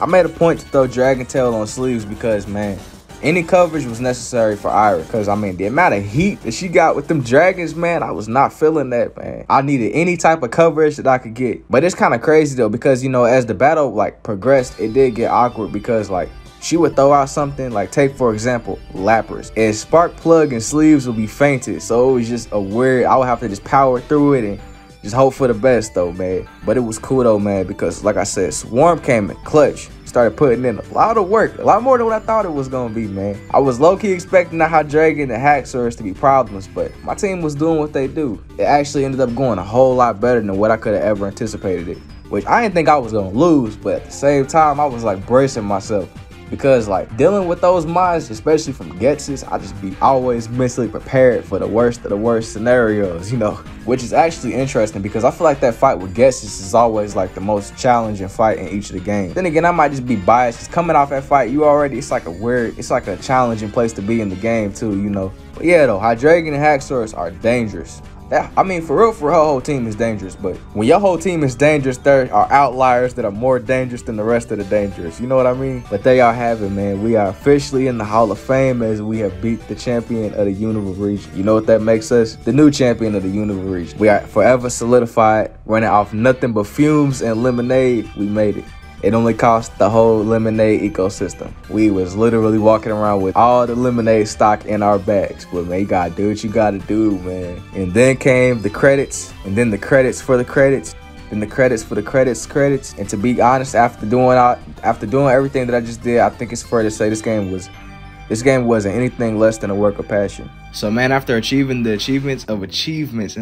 I made a point to throw Dragon Tail on sleeves because, man, any coverage was necessary for Iris, because I mean, the amount of heat that she got with them dragons, man, I was not feeling that, man. I needed any type of coverage that I could get. But it's kind of crazy though, because you know, as the battle like progressed, it did get awkward, because like, she would throw out something, like take for example, Lapras, and Spark Plug and sleeves would be fainted. So it was just a weird, I would have to just power through it and just hope for the best though, man. But it was cool though, man, because like I said, Swarm came in clutch. Started putting in a lot of work, a lot more than what I thought it was gonna be, man. I was low-key expecting the Hydreigon and Haxorus to be problems, but my team was doing what they do. It actually ended up going a whole lot better than what I could have ever anticipated it, which I didn't think I was gonna lose, but at the same time, I was like bracing myself, because like dealing with those mods, especially from Ghetsis, I just be always mentally prepared for the worst of the worst scenarios, you know, which is actually interesting because I feel like that fight with Ghetsis is always like the most challenging fight in each of the games. Then again, I might just be biased, because coming off that fight, you already, it's like a weird, it's like a challenging place to be in the game too, you know. But yeah though, Hydreigon and Haxorus are dangerous. Yeah, I mean, for real, for her whole team is dangerous, but when your whole team is dangerous, there are outliers that are more dangerous than the rest of the dangerous, you know what I mean? But there y'all have it, man. We are officially in the Hall of Fame as we have beat the champion of the Unova region. You know what that makes us? The new champion of the Unova region. We are forever solidified, running off nothing but fumes and lemonade. We made it. It only cost the whole lemonade ecosystem. We was literally walking around with all the lemonade stock in our bags. But man, you gotta do what you gotta do, man. And then came the credits, and then the credits for the credits, then the credits for the credits. And to be honest, after doing everything that I just did, I think it's fair to say this game wasn't anything less than a work of passion. So man, after achieving the achievements in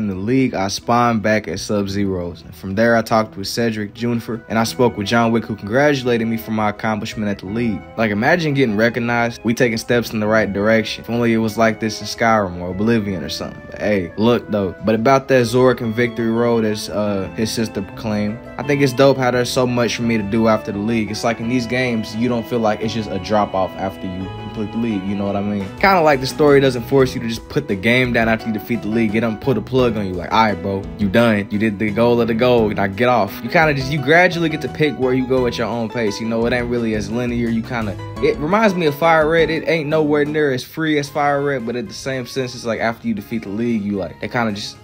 the league, I spawned back at Sub-Zero's. From there, I talked with Cedric, Juniper, and I spoke with John Wick, who congratulated me for my accomplishment at the league. Like, imagine getting recognized. We taking steps in the right direction. If only it was like this in Skyrim or Oblivion or something. But hey, look though. But about that Zoruk and Victory Road, as his sister proclaimed, I think it's dope how there's so much for me to do after the league. It's like in these games, you don't feel like it's just a drop off after you complete the league. You know what I mean? Kind of like the story doesn't force you to just put the game down after you defeat the league. It don't put a plug on you like, all right bro, you done, you did the goal of the goal, and I get off. You kind of just, you gradually get to pick where you go at your own pace, you know. It ain't really as linear. You kind of, it reminds me of Fire Red. It ain't nowhere near as free as Fire Red, but at the same sense, it's like after you defeat the league, you like, they kind of just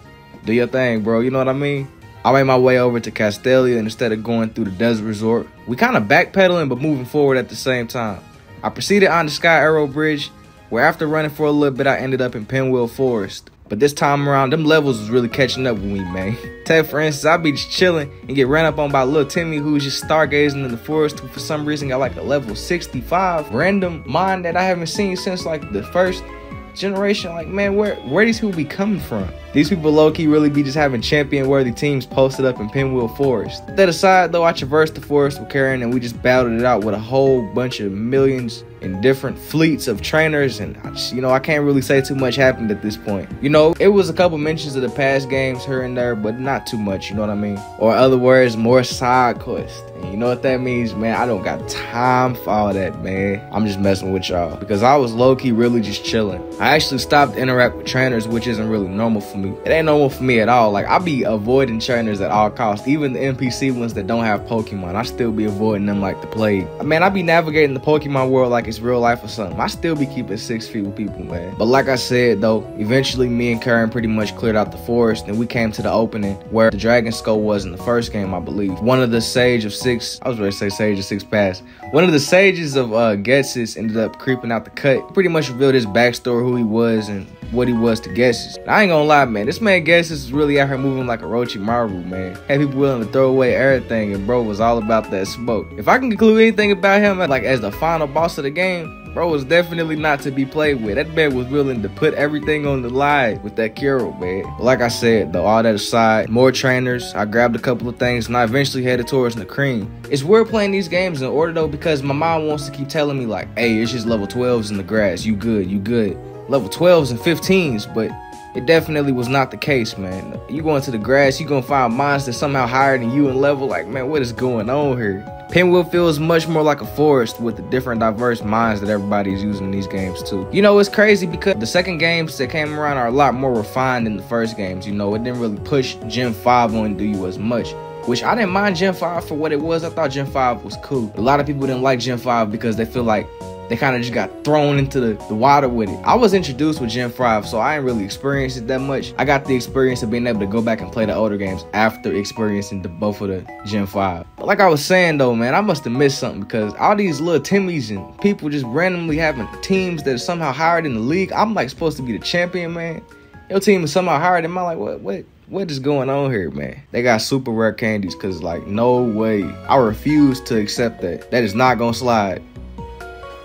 do your thing, bro, you know what I mean? I made my way over to Castelia, and instead of going through the desert resort, we kind of backpedaling but moving forward at the same time. I proceeded on the Sky Arrow Bridge, where after running for a little bit, I ended up in Pinwheel Forest. But this time around, them levels was really catching up with me, man. Take for instance, I'd be just chilling and get ran up on by little Timmy, who was just stargazing in the forest, who for some reason got like a level 65 random mine that I haven't seen since like the first generation, like, man, where these people be coming from? These people low-key really be just having champion-worthy teams posted up in Pinwheel Forest. That aside, though, I traversed the forest with Karen and we just battled it out with a whole bunch of millions and different fleets of trainers, and I just, you know, I can't really say too much happened at this point. You know, it was a couple mentions of the past games here and there, but not too much, you know what I mean? Or in other words, more side quests. And you know what that means, man? I don't got time for all that, man. I'm just messing with y'all because I was low-key really just chilling. I actually stopped to interact with trainers, which isn't really normal for me. It ain't normal for me at all. Like, I be avoiding trainers at all costs. Even the NPC ones that don't have Pokemon, I still be avoiding them like the plague. Man, I be navigating the Pokemon world like it's real life or something. I still be keeping 6 feet with people, man. But like I said, though, eventually me and Karen pretty much cleared out the forest and we came to the opening where the Dragon Skull was in the first game, I believe. One of the sages of Ghetsis ended up creeping out the cut. Pretty much revealed his backstory, who he was and what he was to Ghetsis. I ain't gonna lie, man, this man Ghetsis is really out here moving like a Orochimaru, man. Had people willing to throw away everything, and bro was all about that smoke. If I can conclude anything about him, like as the final boss of the game, bro was definitely not to be played with. That man was willing to put everything on the line with that Kyurem, man. But like I said, though, all that aside, more trainers, I grabbed a couple of things and I eventually headed towards Nakreen. It's weird playing these games in order though, because my mom wants to keep telling me like, hey, it's just level 12s in the grass, you good, you good. Level 12s and 15s, but it definitely was not the case, man. You go into the grass, you gonna find monsters somehow higher than you in level. Like, man, what is going on here? Pinwheel feels much more like a forest with the different diverse minds that everybody is using in these games too. You know, it's crazy because the second games that came around are a lot more refined than the first games. You know, it didn't really push Gen 5 on to you as much, which I didn't mind Gen 5 for what it was. I thought Gen 5 was cool. A lot of people didn't like Gen 5 because they feel like they kind of just got thrown into the water with it. I was introduced with Gen 5, so I ain't really experienced it that much. I got the experience of being able to go back and play the older games after experiencing both of the Gen 5. But like I was saying though, man, I must have missed something because all these little Timmys and people just randomly having teams that are somehow higher than the league. I'm like supposed to be the champion, man. Your team is somehow higher than mine. Like, what is going on here, man? They got super rare candies because like, no way. I refuse to accept that. That is not gonna slide.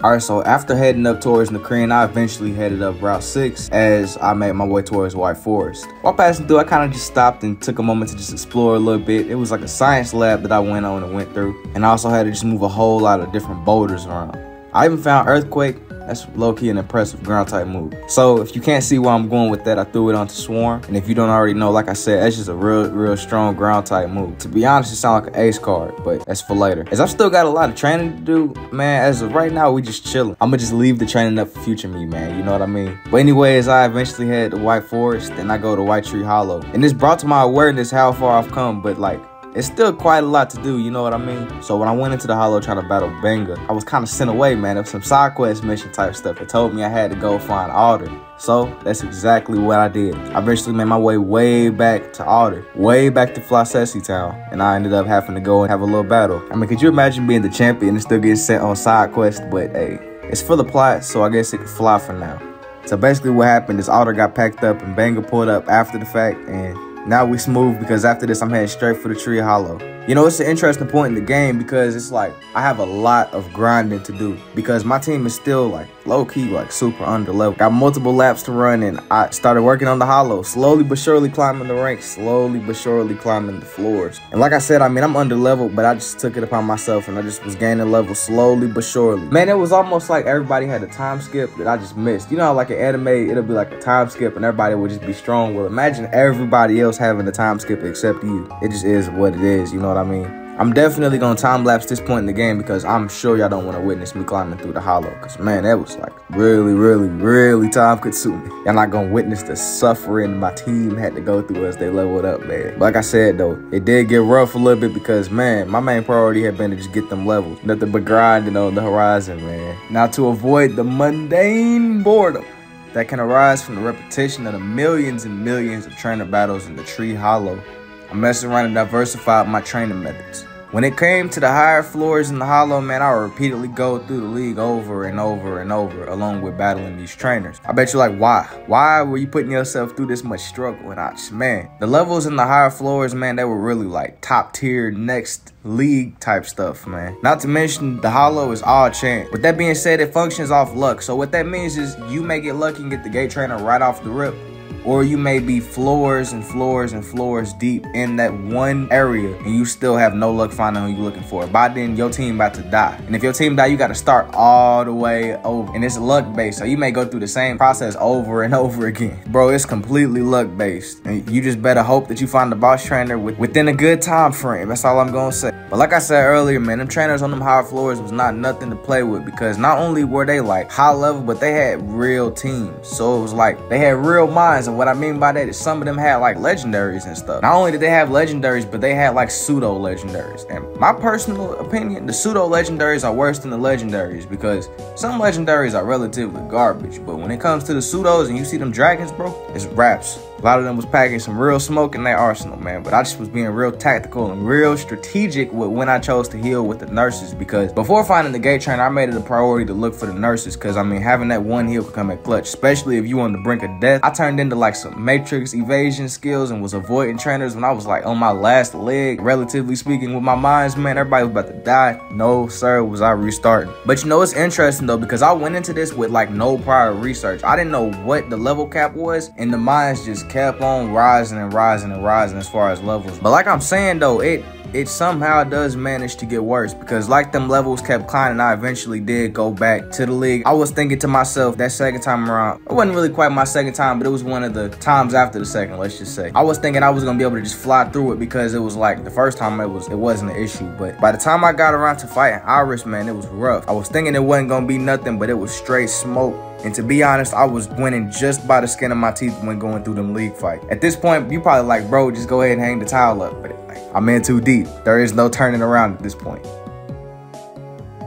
Alright, so after heading up towards Nakreen, I eventually headed up Route 6 as I made my way towards White Forest. While passing through, I kind of just stopped and took a moment to just explore a little bit. It was like a science lab that I went through, and I also had to just move a whole lot of different boulders around. I even found Earthquake. That's low-key an impressive ground type move. So if you can't see where I'm going with that, I threw it onto Swarm. And if you don't already know, like I said, that's just a real strong ground type move. To be honest, it sounds like an ace card, but that's for later. As I've still got a lot of training to do, man, as of right now, we just chilling. I'ma just leave the training up for future me, man. You know what I mean? But anyways, I eventually head to White Forest and I go to White Tree Hollow. And this brought to my awareness how far I've come, but like, it's still quite a lot to do, you know what I mean? So when I went into the hollow trying to battle Benga, I was kind of sent away, man, of some side quest mission type stuff. It told me I had to go find Alder. So that's exactly what I did. I eventually made my way back to Alder, way back to Floccesy Town, and I ended up having to go and have a little battle. I mean, could you imagine being the champion and still getting sent on side quest? But hey, it's for the plot, so I guess it can fly for now. So basically what happened is Alder got packed up and Benga pulled up after the fact, and now we smooth because after this, I'm heading straight for the Tree Hollow. You know, it's an interesting point in the game because it's like, I have a lot of grinding to do because my team is still like low-key, like super under-level. Got multiple laps to run and I started working on the hollow, slowly but surely climbing the ranks, slowly but surely climbing the floors. And like I said, I mean, I'm under-leveled, but I just took it upon myself and I just was gaining level slowly but surely. Man, it was almost like everybody had a time skip that I just missed. You know how like an anime, it'll be like a time skip and everybody would just be strong. Well, imagine everybody else having the time skip except you. It just is what it is, you know what I mean? I'm definitely gonna time lapse this point in the game because I'm sure y'all don't want to witness me climbing through the hollow because man, that was like really time consuming. Y'all not gonna witness the suffering my team had to go through as they leveled up, man. But like I said though, it did get rough a little bit because man, my main priority had been to just get them levels, nothing but grinding on the horizon, man. Now to avoid the mundane boredom that can arise from the repetition of the millions and millions of trainer battles in the Tree Hollow, I messed around and diversified my training methods. When it came to the higher floors in the hollow, man, I would repeatedly go through the league over and over and over, along with battling these trainers. I bet you're like, why? Why were you putting yourself through this much struggle? And I just, man, the levels in the higher floors, man, they were really like top tier, next league type stuff, man. Not to mention, the hollow is all chance. With that being said, it functions off luck. So what that means is you may get lucky and get the gate trainer right off the rip, or you may be floors and floors and floors deep in that one area and you still have no luck finding who you're looking for. By then, your team about to die. And if your team die, you got to start all the way over. And it's luck-based, so you may go through the same process over and over again. Bro, it's completely luck-based. And you just better hope that you find the boss trainer within a good time frame. That's all I'm going to say. But like I said earlier, man, them trainers on them high floors was not nothing to play with, because not only were they like high level, but they had real teams. So it was like they had real minds. What I mean by that is some of them had like legendaries and stuff. Not only did they have legendaries, but they had like pseudo legendaries. And my personal opinion, the pseudo legendaries are worse than the legendaries, because some legendaries are relatively garbage. But when it comes to the pseudos and you see them dragons, bro, it's wraps. A lot of them was packing some real smoke in their arsenal, man. But I just was being real tactical and real strategic with when I chose to heal with the nurses, because before finding the gate trainer, I made it a priority to look for the nurses, because I mean, having that one heal could come at clutch, especially if you on the brink of death. I turned into like some matrix evasion skills and was avoiding trainers when I was like on my last leg, relatively speaking, with my minds, man. Everybody was about to die. No, sir, was I restarting. But you know, it's interesting though, because I went into this with like no prior research. I didn't know what the level cap was, and the minds just kept on rising and rising and rising as far as levels. But like I'm saying though, it somehow does manage to get worse, because like them levels kept climbing, I eventually did go back to the league. I was thinking to myself that second time around, it wasn't really quite my second time, but it was one of the times after the second, let's just say. I was thinking I was gonna be able to just fly through it, because it was like the first time it wasn't an issue. But by the time I got around to fighting Iris, man, it was rough. I was thinking it wasn't gonna be nothing, but it was straight smoke. And to be honest, I was winning just by the skin of my teeth when going through them league fight. At this point, you probably like, bro, just go ahead and hang the towel up. But I'm in too deep. There is no turning around at this point.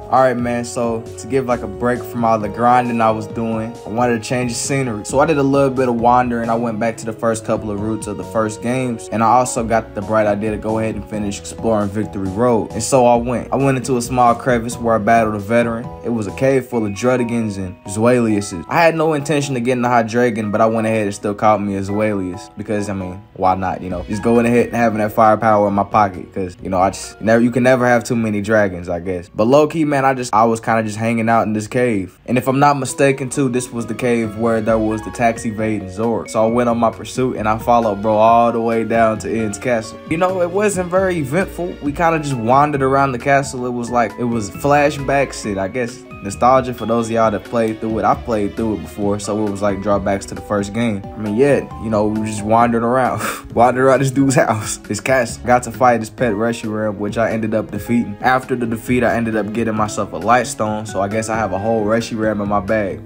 All right, man, so to give like a break from all the grinding I was doing, I wanted to change the scenery. So I did a little bit of wandering. I went back to the first couple of routes of the first games, and I also got the bright idea to go ahead and finish exploring Victory Road. And so I went into a small crevice where I battled a veteran. It was a cave full of Drudigans and Zoeliuses. I had no intention of getting a Hydreigon, but I went ahead and still called me a Zoelius, because I mean, why not, you know? Just going ahead and having that firepower in my pocket, because you know, I just never, you can never have too many dragons, I guess. But low key, man, I was kind of just hanging out in this cave. And if I'm not mistaken too, this was the cave where there was the tax evading Zora. So I went on my pursuit and I followed bro all the way down to Enn's castle. You know, it wasn't very eventful. We kind of just wandered around the castle. It was like, it was flashback shit, I guess. Nostalgia for those of y'all that played through it. I played through it before, so it was like drawbacks to the first game. I mean, yeah, you know, we just wandered around. Wandered around this dude's house, his castle. Got to fight his pet Reshiram, which I ended up defeating. After the defeat, I ended up getting myself a light stone, so I guess I have a whole Reshiram in my bag.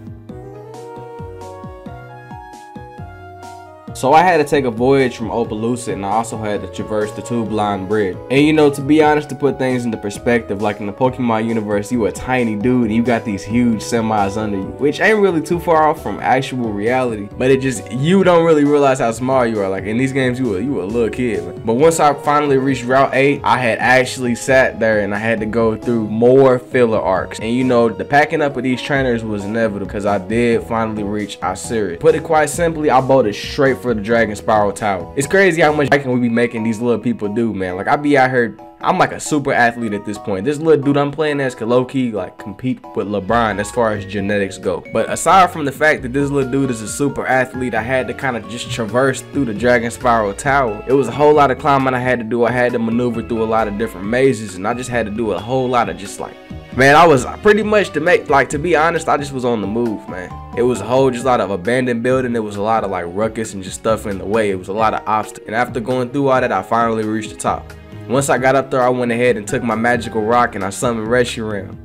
So I had to take a voyage from Opelucid, and I also had to traverse the Tube-Line Bridge. And you know, to be honest, to put things into perspective, like in the Pokemon universe, you a tiny dude and you got these huge semis under you, which ain't really too far off from actual reality, but it just, you don't really realize how small you are. Like in these games, you a little kid, man. But once I finally reached Route 8, I had actually sat there and I had to go through more filler arcs. And you know, the packing up of these trainers was inevitable, because I did finally reach Osiris. Put it quite simply, I bolted straight for the Dragon Spiral Tower. It's crazy how much hiking we be making these little people do, man. Like I be out here, I'm like a super athlete at this point. This little dude I'm playing as could low-key like compete with LeBron as far as genetics go. But aside from the fact that this little dude is a super athlete, I had to kind of just traverse through the Dragon Spiral Tower. It was a whole lot of climbing I had to do. I had to maneuver through a lot of different mazes, and I just had to do a whole lot of just like, man, I was pretty much to be honest, I just was on the move, man. It was a whole just lot of abandoned building. It was a lot of like ruckus and just stuff in the way. It was a lot of obstacles. And after going through all that, I finally reached the top. Once I got up there, I went ahead and took my magical rock and I summoned Reshiram.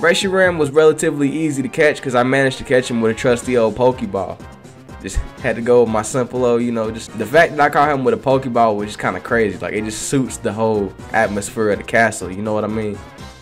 Reshiram was relatively easy to catch because I managed to catch him with a trusty old Pokeball. Just had to go with my simple old, you know, just the fact that I caught him with a Pokeball was just kind of crazy. Like it just suits the whole atmosphere of the castle, you know what I mean?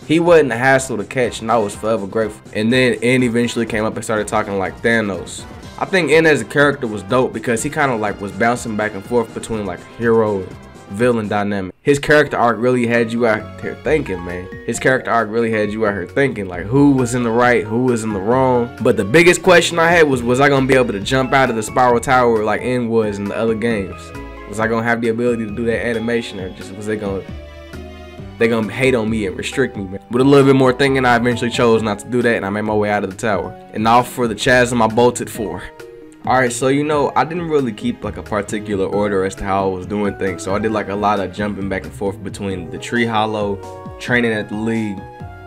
He wasn't a hassle to catch and I was forever grateful. And then N eventually came up and started talking like Thanos. I think N as a character was dope because he kind of like was bouncing back and forth between like hero and villain dynamic. his character arc really had you out here thinking, man. His character arc really had you out here thinking, like, who was in the right, who was in the wrong. But the biggest question I had was I gonna be able to jump out of the spiral tower like N was in the other games? Was I gonna have the ability to do that animation, or just was they gonna hate on me and restrict me, man? With a little bit more thinking, I eventually chose not to do that, and I made my way out of the tower. And now for the chasm I bolted for. Alright, so you know, I didn't really keep like a particular order as to how I was doing things, so I did like a lot of jumping back and forth between the tree hollow, training at the league.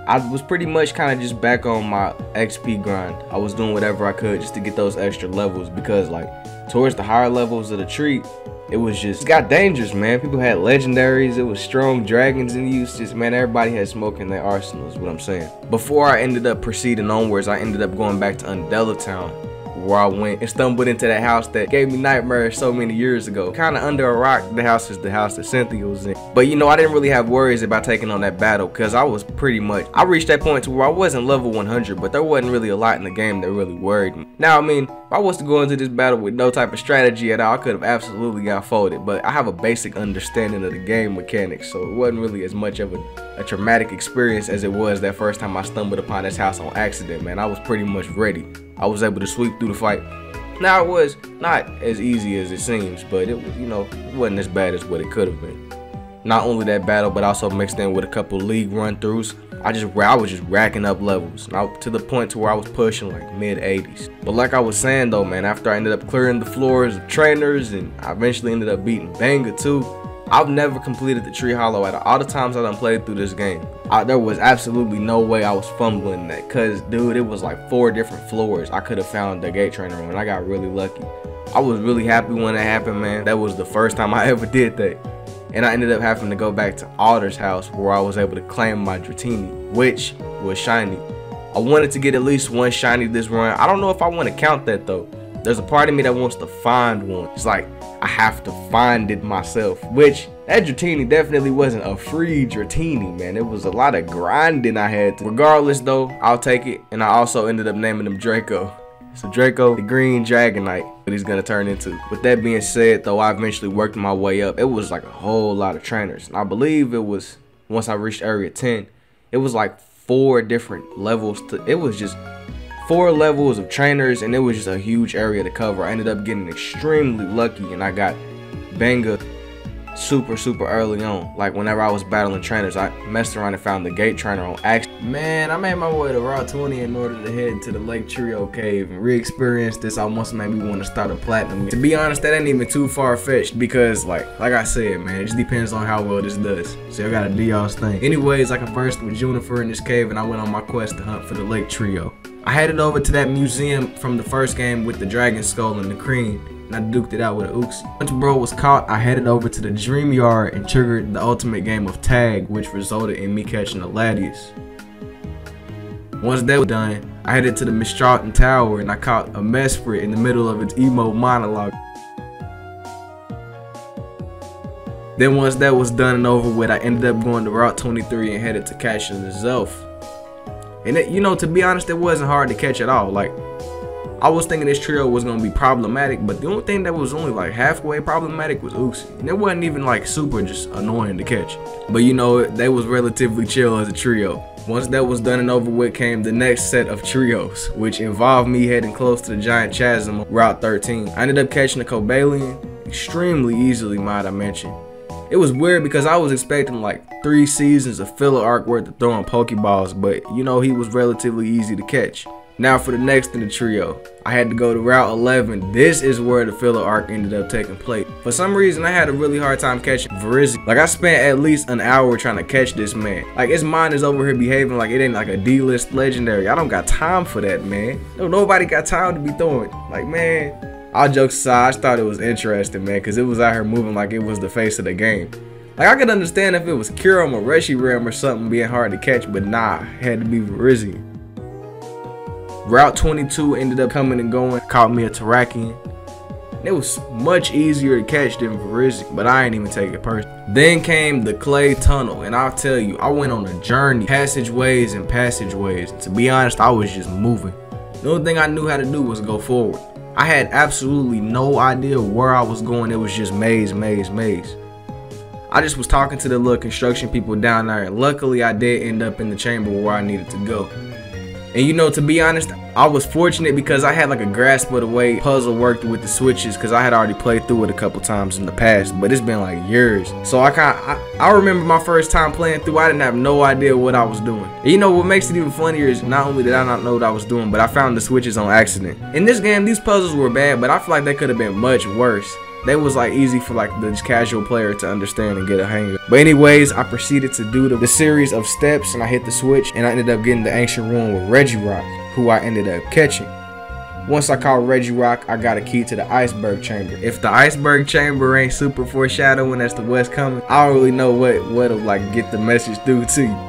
I was pretty much kind of just back on my XP grind. I was doing whatever I could just to get those extra levels, because like towards the higher levels of the tree, it was just, it got dangerous, man. People had legendaries, it was strong dragons in use, just, man, everybody had smoke in their arsenal is what I'm saying. Before I ended up proceeding onwards, I ended up going back to Undella Town, where I went and stumbled into that house that gave me nightmares so many years ago. Kind of under a rock, the house is the house that Cynthia was in. But you know, I didn't really have worries about taking on that battle, because I was pretty much, I reached that point to where I wasn't level 100, but there wasn't really a lot in the game that really worried me. Now, I mean, if I was to go into this battle with no type of strategy at all, I could have absolutely got folded, but I have a basic understanding of the game mechanics, so it wasn't really as much of a traumatic experience as it was that first time I stumbled upon this house on accident, man. I was pretty much ready. I was able to sweep through the fight. Now, it was not as easy as it seems, but it was, you know, it wasn't as bad as what it could have been. Not only that battle, but also mixed in with a couple league run-throughs. I was just racking up levels, to the point to where I was pushing like mid-80s. But like I was saying though, man, after I ended up clearing the floors of trainers, and I eventually ended up beating Benga too, I've never completed the tree hollow out of all the times I done played through this game. There was absolutely no way I was fumbling that, cause dude, it was like 4 different floors I could have found the gate trainer on, and I got really lucky. I was really happy when that happened, man. That was the first time I ever did that. And I ended up having to go back to Alder's house, where I was able to claim my Dratini, which was shiny. I wanted to get at least 1 shiny this run. I don't know if I want to count that though. There's a part of me that wants to find one. It's like, I have to find it myself, which that Dratini definitely wasn't a free Dratini, man. It was a lot of grinding I had to. Regardless though, I'll take it. And I also ended up naming him Draco. So Draco, the green Dragonite, what he's gonna turn into. With that being said though, I eventually worked my way up. It was like a whole lot of trainers. And I believe it was, once I reached area 10, it was like 4 different levels to, it was just 4 levels of trainers, and it was just a huge area to cover. I ended up getting extremely lucky, and I got Benga super early on. Like whenever I was battling trainers, I messed around and found the gate trainer on accident. Man, I made my way to Route 20 in order to head into the Lake Trio cave and re-experience this. Almost made me want to start a platinum. To be honest, that ain't even too far-fetched, because like I said, man, it just depends on how well this does. So y'all gotta do y'all's thing. Anyways, I conversed with Juniper in this cave, and I went on my quest to hunt for the Lake Trio. I headed over to that museum from the first game with the dragon skull and the cream, and I duked it out with an Uxie. Once bro was caught, I headed over to the dream yard and triggered the ultimate game of tag, which resulted in me catching a Latias. Once that was done, I headed to the Mistralton Tower, and I caught a Mesprit in the middle of its emo monologue. Then once that was done and over with, I ended up going to Route 23 and headed to catching the Zelf. And it, you know, to be honest, it wasn't hard to catch at all. Like, I was thinking this trio was going to be problematic, but the only thing that was only like halfway problematic was Uxie. And it wasn't even like super just annoying to catch. But you know, they was relatively chill as a trio. Once that was done and over with came the next set of trios, which involved me heading close to the giant chasm on Route 13. I ended up catching a Cobalion extremely easily, might I mention. It was weird because I was expecting like 3 seasons of filler arc worth of throwing Pokeballs, but you know, he was relatively easy to catch. Now for the next in the trio, I had to go to Route 11. This is where the filler arc ended up taking place. For some reason, I had a really hard time catching Virizion. Like, I spent at least an hour trying to catch this man. Like, his mind is over here behaving like it ain't like a D-list legendary. I don't got time for that, man. No, nobody got time to be throwing. Like, man. All jokes aside, I just thought it was interesting, man, because it was out here moving like it was the face of the game. Like, I could understand if it was Kyurem or Reshiram or something being hard to catch, but nah, it had to be Virizion. Route 22 ended up coming and going, caught me a Terrakion. It was much easier to catch than Virizion, but I ain't even take it personal. Then came the Clay Tunnel, and I'll tell you, I went on a journey, passageways and passageways. To be honest, I was just moving. The only thing I knew how to do was go forward. I had absolutely no idea where I was going. It was just maze. I just was talking to the little construction people down there, and luckily I did end up in the chamber where I needed to go. And you know, to be honest, I was fortunate because I had like a grasp of the way puzzle worked with the switches, because I had already played through it a couple times in the past, but it's been like years. So I remember my first time playing through, I didn't have no idea what I was doing. And you know what makes it even funnier is not only did I not know what I was doing, but I found the switches on accident. In this game, these puzzles were bad, but I feel like they could have been much worse. They was like easy for like the casual player to understand and get a hang of. But anyways, I proceeded to do the series of steps, and I hit the switch, and I ended up getting the ancient ruin with Regirock, who I ended up catching. Once I caught Regirock, I got a key to the iceberg chamber. If the iceberg chamber ain't super foreshadowing as to what's coming, I don't really know what'll like get the message through to you.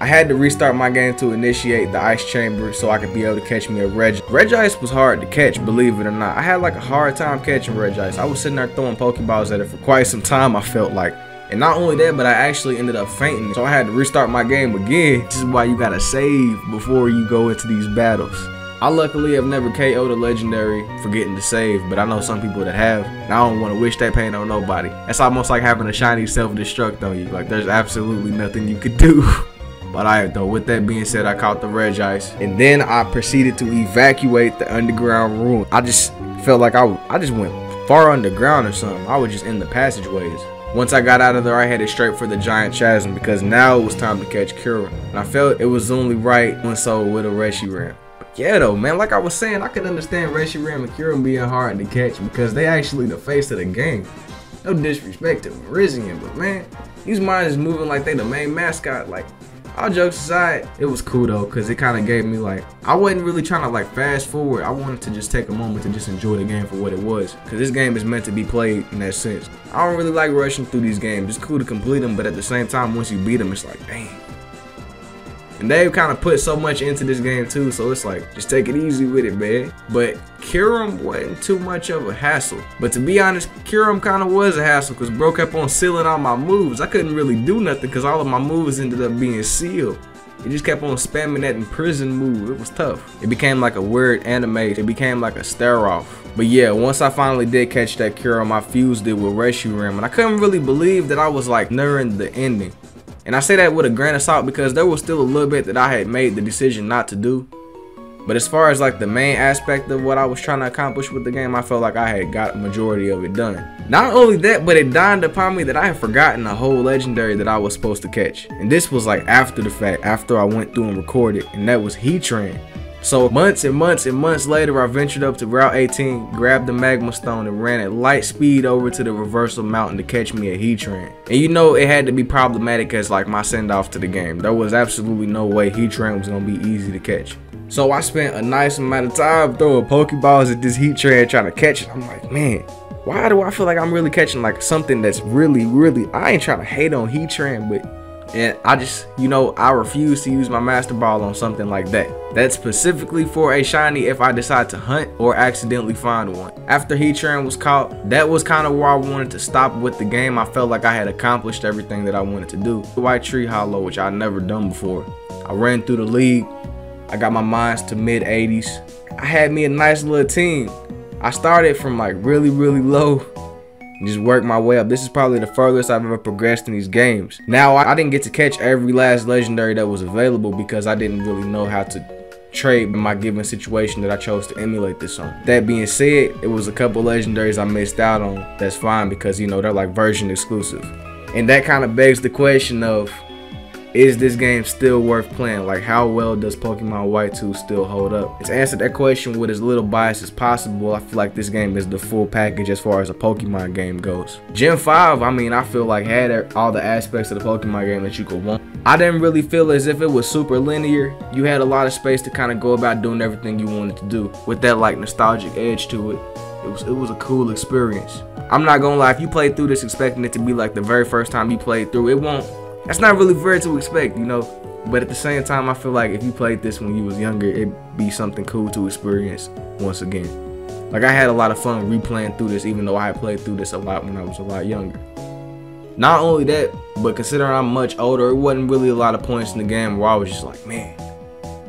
I had to restart my game to initiate the ice chamber so I could be able to catch me a Regice. Regice was hard to catch, believe it or not. I had like a hard time catching Regice. I was sitting there throwing Pokeballs at it for quite some time, I felt like. And not only that, but I actually ended up fainting. So I had to restart my game again. This is why you gotta save before you go into these battles. I luckily have never KO'd a legendary for getting to save, but I know some people that have, and I don't want to wish that pain on nobody. That's almost like having a shiny self-destruct on you. Like, there's absolutely nothing you could do. But alright though, with that being said, I caught the Regice, and then I proceeded to evacuate the underground ruin. I just felt like I just went far underground or something. I was just in the passageways. Once I got out of there, I headed straight for the giant chasm, because now it was time to catch Kyurem, and I felt it was only right when so with a Reshiram. Yeah though, man, like I was saying, I could understand Reshiram and Kyurem being hard to catch because they actually the face of the game. No disrespect to Virizion, but man, these miners moving like they the main mascot. Like, all jokes aside, it was cool though, because it kind of gave me like, I wasn't really trying to like fast forward. I wanted to just take a moment to just enjoy the game for what it was, because this game is meant to be played in that sense. I don't really like rushing through these games. It's cool to complete them, but at the same time, once you beat them, it's like, dang. And they kind of put so much into this game too, so it's like, just take it easy with it, man. But Kyurem wasn't too much of a hassle. But to be honest, Kyurem kind of was a hassle, because bro kept on sealing all my moves. I couldn't really do nothing because all of my moves ended up being sealed. It just kept on spamming that imprison move. It was tough. It became like a weird anime. It became like a stare-off. But yeah, once I finally did catch that Kyurem, I fused it with Reshiram, and I couldn't really believe that I was like nearing the ending. And I say that with a grain of salt because there was still a little bit that I had made the decision not to do. But as far as like the main aspect of what I was trying to accomplish with the game, I felt like I had got a majority of it done. Not only that, but it dawned upon me that I had forgotten a whole legendary that I was supposed to catch. And this was like after the fact, after I went through and recorded, and that was Heatran. So months and months and months later, I ventured up to Route 18, grabbed the Magma Stone, and ran at light speed over to the Reversal Mountain to catch me a Heatran. And you know, it had to be problematic as like my send-off to the game. There was absolutely no way Heatran was gonna be easy to catch. So I spent a nice amount of time throwing Pokeballs at this Heatran trying to catch it. I'm like, man, why do I feel like I'm really catching like something that's really, I ain't trying to hate on Heatran, but... and I just, you know, I refuse to use my Master Ball on something like that. That's specifically for a shiny if I decide to hunt or accidentally find one. After Heatran was caught, that was kind of where I wanted to stop with the game. I felt like I had accomplished everything that I wanted to do. The White Tree Hollow, which I'd never done before. I ran through the league. I got my mines to mid 80s. I had me a nice little team. I started from like really low. Just work my way up. This is probably the furthest I've ever progressed in these games. Now, I didn't get to catch every last legendary that was available because I didn't really know how to trade in my given situation that I chose to emulate this on. That being said, it was a couple legendaries I missed out on. That's fine because, you know, they're like version exclusive. And that kind of begs the question of, is this game still worth playing? Like, how well does Pokemon White 2 still hold up? To answer that question with as little bias as possible, I feel like this game is the full package as far as a Pokemon game goes. Gen 5, I mean, I feel like had all the aspects of the Pokemon game that you could want. I didn't really feel as if it was super linear. You had a lot of space to kind of go about doing everything you wanted to do with that, like, nostalgic edge to it. It was a cool experience. I'm not gonna lie, if you played through this expecting it to be, like, the very first time you played through, it won't. That's not really fair to expect, you know, but at the same time, I feel like if you played this when you was younger, it'd be something cool to experience once again. Like, I had a lot of fun replaying through this, even though I had played through this a lot when I was a lot younger. Not only that, but considering I'm much older, it wasn't really a lot of points in the game where I was just like, man,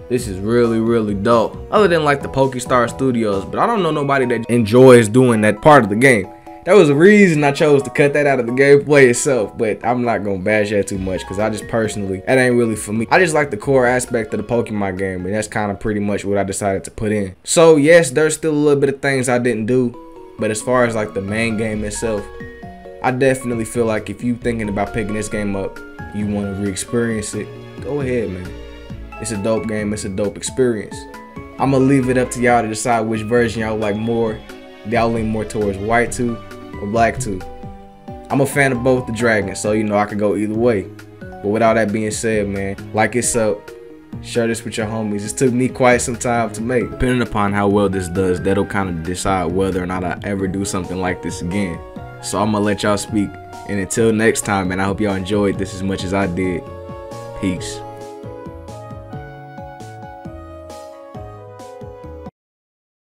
this is really dull. Other than like the Pokestar Studios, but I don't know nobody that enjoys doing that part of the game. There was a reason I chose to cut that out of the gameplay itself, but I'm not gonna bash that too much because I just personally, that ain't really for me. I just like the core aspect of the Pokemon game, and that's kind of pretty much what I decided to put in. So yes, there's still a little bit of things I didn't do, but as far as like the main game itself, I definitely feel like if you thinking about picking this game up, you want to re-experience it, go ahead, man. It's a dope game, it's a dope experience. I'm gonna leave it up to y'all to decide which version y'all like more. Y'all lean more towards white 2 or black 2. I'm a fan of both the dragons, so you know I could go either way. But with all that being said, man, like it's up. Share this with your homies. It took me quite some time to make. Depending upon how well this does, that'll kind of decide whether or not I ever do something like this again. So I'm gonna let y'all speak. And until next time, man, I hope y'all enjoyed this as much as I did. Peace.